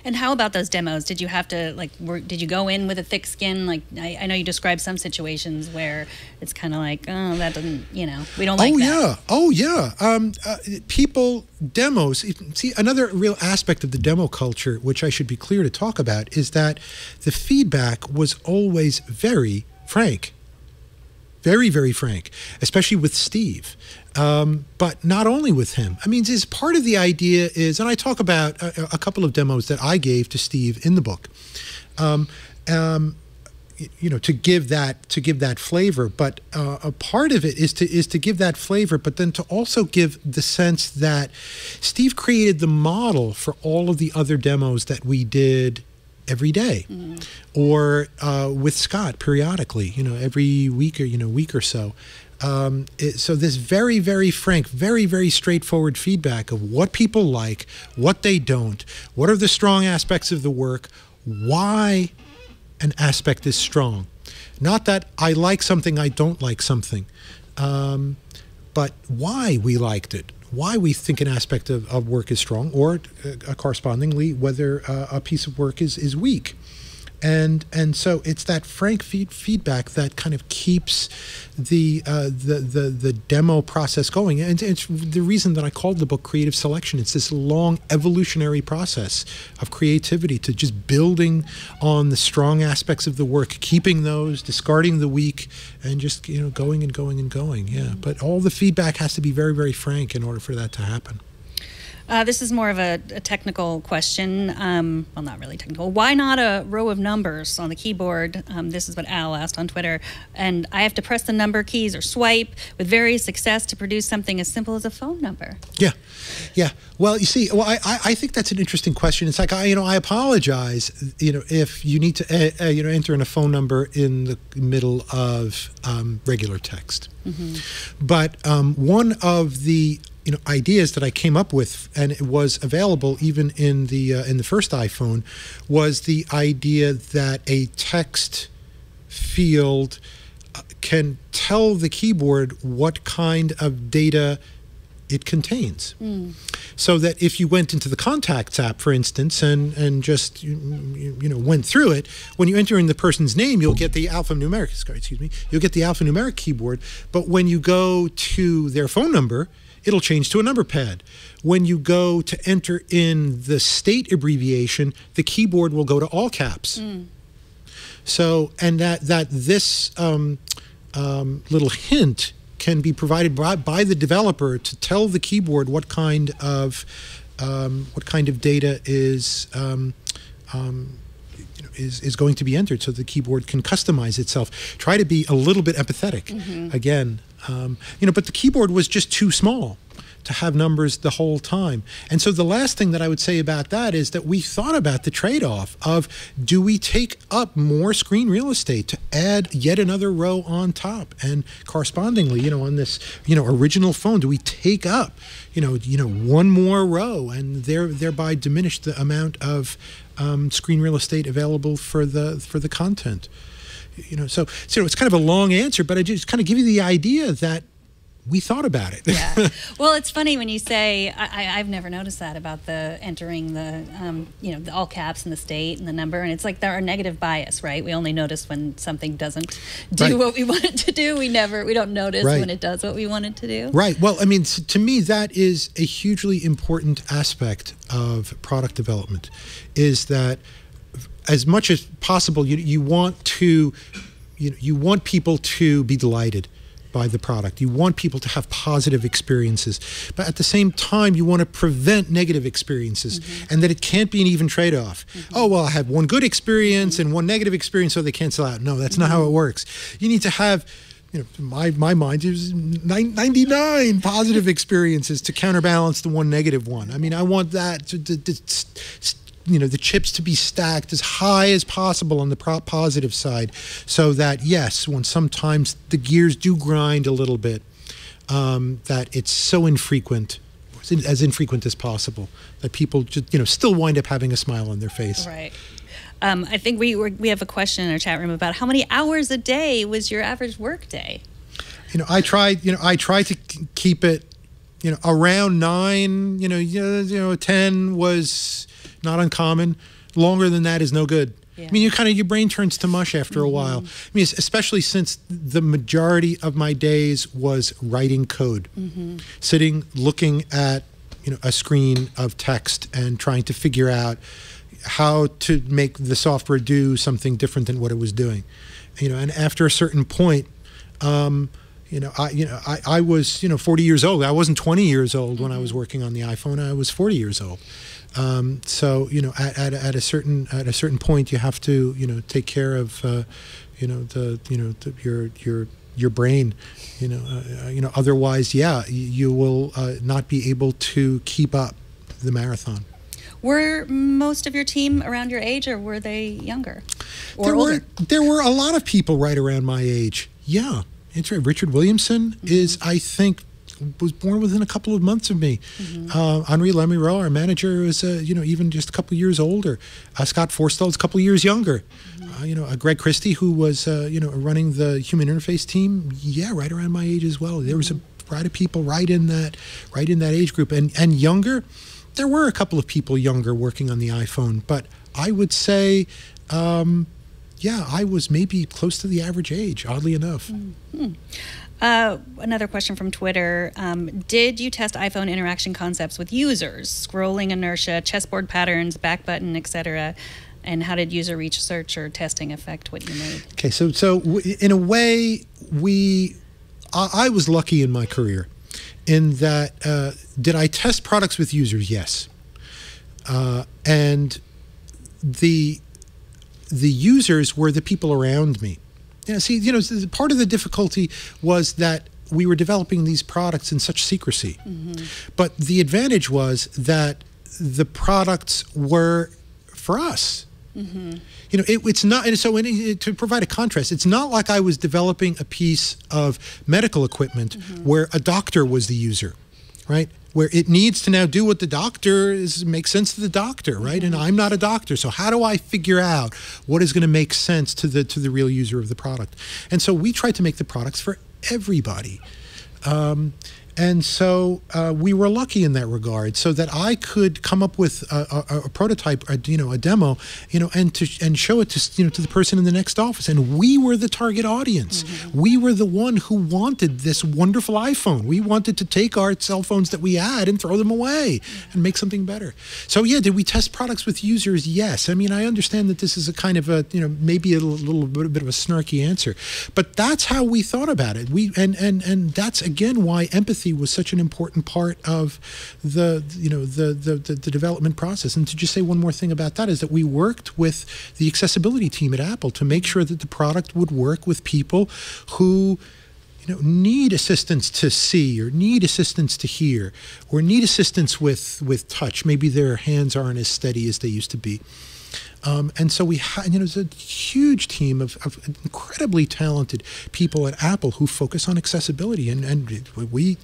And how about those demos? Did you have to, like, were, did you go in with a thick skin? Like, I, I know you described some situations where it's kind of like, oh, that doesn't, you know, we don't like oh, that. Oh, yeah. Oh, yeah. Um, uh, people, demos, see, another real aspect of the demo culture, which I should be clear to talk about, is that the feedback was always very frank. Very, very frank, especially with Steve, um, but not only with him. I mean, is part of the idea is, and I talk about a, a couple of demos that I gave to Steve in the book, um, um, you know, to give that to give that flavor. But uh, a part of it is to is to give that flavor, but then to also give the sense that Steve created the model for all of the other demos that we did every day, mm-hmm. or uh, with Scott periodically, you know, every week or, you know, week or so. Um, it, so this very, very frank, very, very straightforward feedback of what people like, what they don't, what are the strong aspects of the work, why an aspect is strong. Not that I like something, I don't like something, um, but why we liked it. Why we think an aspect of, of work is strong, or uh, correspondingly, whether uh, a piece of work is, is weak. And and so it's that frank feed feedback that kind of keeps the, uh, the, the, the demo process going. And it's the reason that I called the book Creative Selection. It's this long evolutionary process of creativity to just building on the strong aspects of the work, keeping those, discarding the weak, and just, you know, going and going and going, yeah. Mm-hmm. But all the feedback has to be very, very frank in order for that to happen. Uh, this is more of a, a technical question. Um, well, not really technical. Why not a row of numbers on the keyboard? Um, this is what Al asked on Twitter. And I have to press the number keys or swipe with various success to produce something as simple as a phone number. Yeah, yeah. Well, you see, well, I, I think that's an interesting question. It's like, I, you know, I apologize, you know, if you need to, uh, uh, you know, enter in a phone number in the middle of um, regular text. Mm-hmm. But um, one of the you know ideas that I came up with, and it was available even in the uh, in the first iPhone, was the idea that a text field can tell the keyboard what kind of data it contains. Mm. So that if you went into the Contacts app, for instance, and and just you, you know went through it, when you enter in the person's name, you'll get the alphanumeric excuse me, you'll get the alphanumeric keyboard. But when you go to their phone number, it'll change to a number pad. When you go to enter in the state abbreviation, the keyboard will go to all caps. Mm. So and that that this um, um, little hint can be provided by, by the developer to tell the keyboard what kind of um, what kind of data is um, um, you know, is is going to be entered, so the keyboard can customize itself. Try to be a little bit empathetic, mm-hmm. again, um, you know. But the keyboard was just too small to have numbers the whole time. And so the last thing that I would say about that is that we thought about the trade-off of, do we take up more screen real estate to add yet another row on top? And correspondingly, you know, on this, you know, original phone, do we take up, you know, you know, one more row and there, thereby diminish the amount of um, screen real estate available for the for the content? You know, so so it's kind of a long answer, but I just kind of give you the idea that we thought about it. Yeah. Well, it's funny when you say, I, I've never noticed that about the entering the, um, you know, the all caps and the state and the number. And it's like there are negative bias, right? We only notice when something doesn't do right. what we want it to do. We never, we don't notice right. when it does what we want it to do. Right. Well, I mean, to me, that is a hugely important aspect of product development, is that as much as possible, you, you want to, you know, you want people to be delighted by the product. You want people to have positive experiences, but at the same time, you want to prevent negative experiences, mm-hmm. and that it can't be an even trade-off. Mm-hmm. Oh, well, I have one good experience mm-hmm. and one negative experience, so they cancel out. No, that's mm-hmm. not how it works. You need to have, you know, my, my mind is ninety-nine positive experiences to counterbalance the one negative one. I mean, I want that to, to, to you know, the chips to be stacked as high as possible on the positive side, so that, yes, when sometimes the gears do grind a little bit, um, that it's so infrequent, as infrequent as possible, that people just, you know, still wind up having a smile on their face. Right. Um, I think we, were, we have a question in our chat room about how many hours a day was your average work day? You know, I tried, you know, I tried to keep it, you know, around nine, you know, you know, ten was not uncommon. Longer than that is no good. Yeah. I mean, you kind of, your brain turns to mush after a mm-hmm. while. I mean, especially since the majority of my days was writing code, mm-hmm. sitting, looking at, you know, a screen of text and trying to figure out how to make the software do something different than what it was doing. You know, and after a certain point, um, you know, I, you know, I, I was, you know, forty years old. I wasn't twenty years old mm-hmm. when I was working on the iPhone. I was forty years old. Um, so you know, at, at at a certain at a certain point, you have to you know take care of uh, you know the you know the, your your your brain, you know uh, you know otherwise, yeah, you will uh, not be able to keep up the marathon. Were most of your team around your age, or were they younger or there older? Were, there were a lot of people right around my age. Yeah, Richard Williamson mm-hmm. is, I think, was born within a couple of months of me. Mm-hmm. uh, Henri Lamoureux, our manager, was uh, you know even just a couple of years older. Uh, Scott Forstall is a couple of years younger. Mm-hmm. uh, you know, uh, Greg Christie, who was uh, you know running the human interface team, yeah, right around my age as well. There was a variety of people right in that right in that age group, and and younger. There were a couple of people younger working on the iPhone, but I would say, um, yeah, I was maybe close to the average age, oddly enough. Mm-hmm. Uh, another question from Twitter. Um, did you test iPhone interaction concepts with users? Scrolling inertia, chessboard patterns, back button, et cetera. And how did user research or testing affect what you made? Okay, so so w in a way, we I, I was lucky in my career in that, uh, did I test products with users? Yes. Uh, and the the users were the people around me. You know, see, you know, part of the difficulty was that we were developing these products in such secrecy. Mm-hmm. But the advantage was that the products were for us. Mm-hmm. You know, it, it's not, and so in, to provide a contrast, it's not like I was developing a piece of medical equipment mm-hmm. where a doctor was the user, right? Where it needs to now do what the doctor is, make sense to the doctor, right? Mm-hmm. And I'm not a doctor, so how do I figure out what is going to make sense to the to the real user of the product? And so we tried to make the products for everybody. Um, and so uh, we were lucky in that regard, so that I could come up with a, a, a prototype, a, you know, a demo, you know, and to and show it to you know to the person in the next office. And we were the target audience. Mm-hmm. We were the one who wanted this wonderful iPhone. We wanted to take our cell phones that we had and throw them away mm-hmm. and make something better. So yeah, did we test products with users? Yes. I mean, I understand that this is a kind of a you know maybe a little, little bit of a snarky answer, but that's how we thought about it. We and and and that's again why empathy was such an important part of the you know the, the the development process. And to just say one more thing about that is that we worked with the accessibility team at Apple to make sure that the product would work with people who you know need assistance to see, or need assistance to hear, or need assistance with with touch. Maybe their hands aren't as steady as they used to be. Um, and so we had, you know, there's a huge team of, of incredibly talented people at Apple who focus on accessibility, and and we,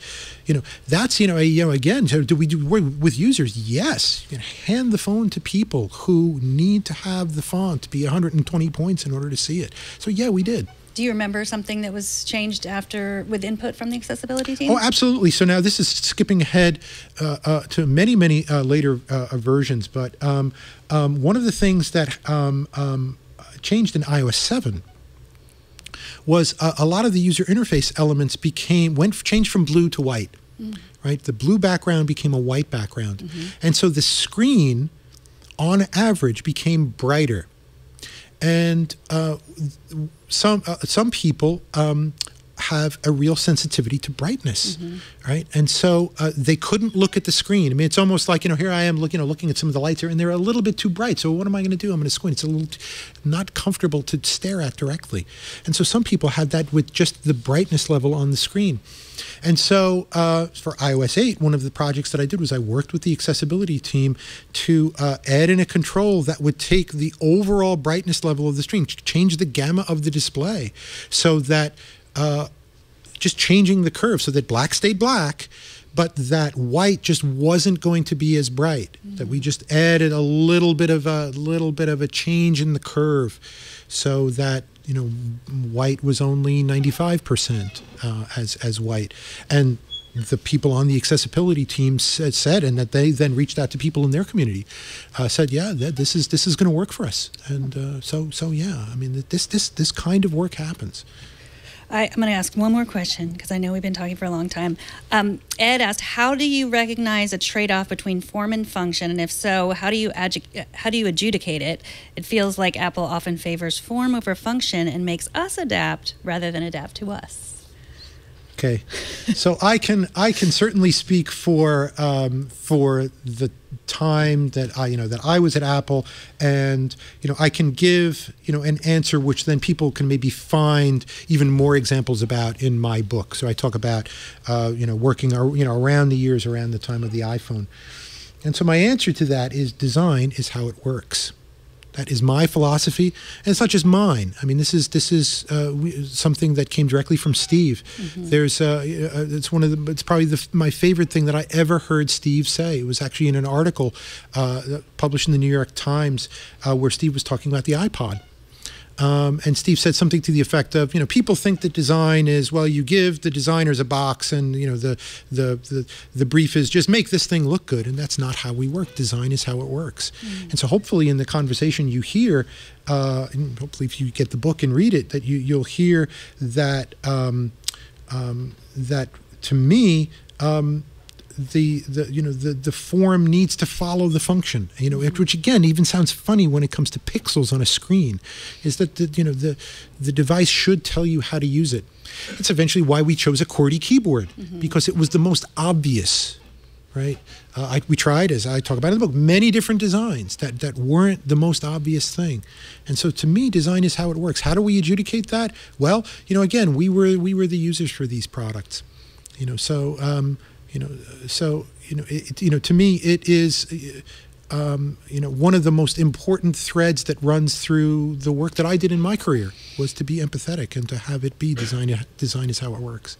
you know, that's you know, a, you know, again, do we do work with users? Yes, you know, hand the phone to people who need to have the font be one hundred twenty points in order to see it. So yeah, we did. Do you remember something that was changed after with input from the accessibility team? Oh, absolutely. So now this is skipping ahead uh, uh, to many, many uh, later uh, versions. But um, um, one of the things that um, um, changed in i O S seven was uh, a lot of the user interface elements became went changed from blue to white. Mm. Right, the blue background became a white background, mm-hmm. and so the screen, on average, became brighter. And uh, some uh, some people um, have a real sensitivity to brightness, mm-hmm. right? And so uh, they couldn't look at the screen. I mean, it's almost like you know, here I am looking, you know, looking at some of the lights here, and they're a little bit too bright. So what am I going to do? I'm going to squint. It's a little t not comfortable to stare at directly. And so some people had that with just the brightness level on the screen. And so uh, for i O S eight, one of the projects that I did was I worked with the accessibility team to uh, add in a control that would take the overall brightness level of the screen, change the gamma of the display so that uh, just changing the curve so that black stayed black, but that white just wasn't going to be as bright, mm-hmm. that we just added a little bit of a little bit of a change in the curve so that you know, white was only ninety-five percent uh, as as white, and the people on the accessibility team said, said and that they then reached out to people in their community, uh, said, yeah, that this is this is going to work for us, and uh, so so yeah, I mean, this this this kind of work happens. I, I'm going to ask one more question because I know we've been talking for a long time. Um, Ed asked, how do you recognize a trade-off between form and function, and if so, how do you how do you adjudicate it? It feels like Apple often favors form over function and makes us adapt rather than adapt to us. Okay, so I can I can certainly speak for um, for the time that I you know that I was at Apple, and you know I can give you know an answer which then people can maybe find even more examples about in my book. So I talk about uh, you know working ar you know around the years around the time of the iPhone, and so my answer to that is design is how it works. That is my philosophy, and it's not just mine. I mean, this is this is uh, we, something that came directly from Steve. Mm-hmm. There's uh, it's one of the it's probably the, my favorite thing that I ever heard Steve say. It was actually in an article uh, published in the New York Times uh, where Steve was talking about the iPod. Um, and Steve said something to the effect of, you know, people think that design is, well, you give the designers a box and, you know, the, the, the, the brief is just make this thing look good. And that's not how we work. Design is how it works. Mm. And so hopefully in the conversation you hear, uh, and hopefully if you get the book and read it, that you, you'll hear that, um, um, that to me, um, the, the you know the the form needs to follow the function. You know, which again even sounds funny when it comes to pixels on a screen, is that the, you know the the device should tell you how to use it. That's eventually why we chose a QWERTY keyboard, mm-hmm. because it was the most obvious. Right, uh, I, we tried, as I talk about in the book, many different designs that that weren't the most obvious thing, and so to me, design is how it works. How do we adjudicate that? Well, you know, again, we were we were the users for these products, you know. So um, you know, so you know, it, you know, to me, it is um, you know one of the most important threads that runs through the work that I did in my career was to be empathetic and to have it be design. Design is how it works.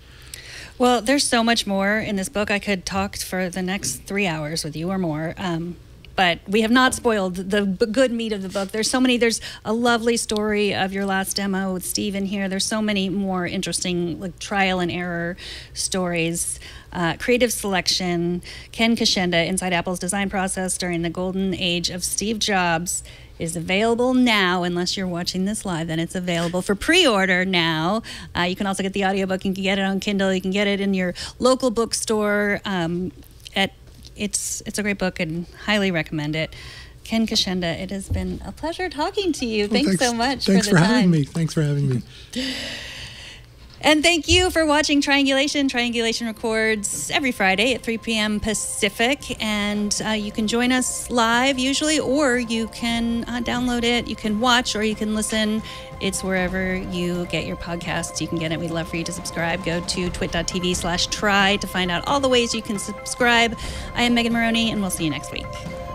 Well, there's so much more in this book. I could talk for the next three hours with you or more, um, but we have not spoiled the good meat of the book. There's so many. There's a lovely story of your last demo with Steve in here. There's so many more interesting, like, trial and error stories. Uh, Creative Selection, Ken Kocienda, Inside Apple's Design Process During the Golden Age of Steve Jobs, is available now. Unless you're watching this live, then it's available for pre-order now. Uh, you can also get the audiobook. You can get it on Kindle. You can get it in your local bookstore. Um, at it's it's a great book and highly recommend it. Ken Kocienda, it has been a pleasure talking to you. Well, thanks, thanks so much. Thanks for, the for having time. me. Thanks for having me. And thank you for watching Triangulation. Triangulation records every Friday at three p m Pacific. And uh, you can join us live usually, or you can uh, download it. You can watch or you can listen. It's wherever you get your podcasts. You can get it. We'd love for you to subscribe. Go to twit dot t v slash try to find out all the ways you can subscribe. I am Megan Maroney, and we'll see you next week.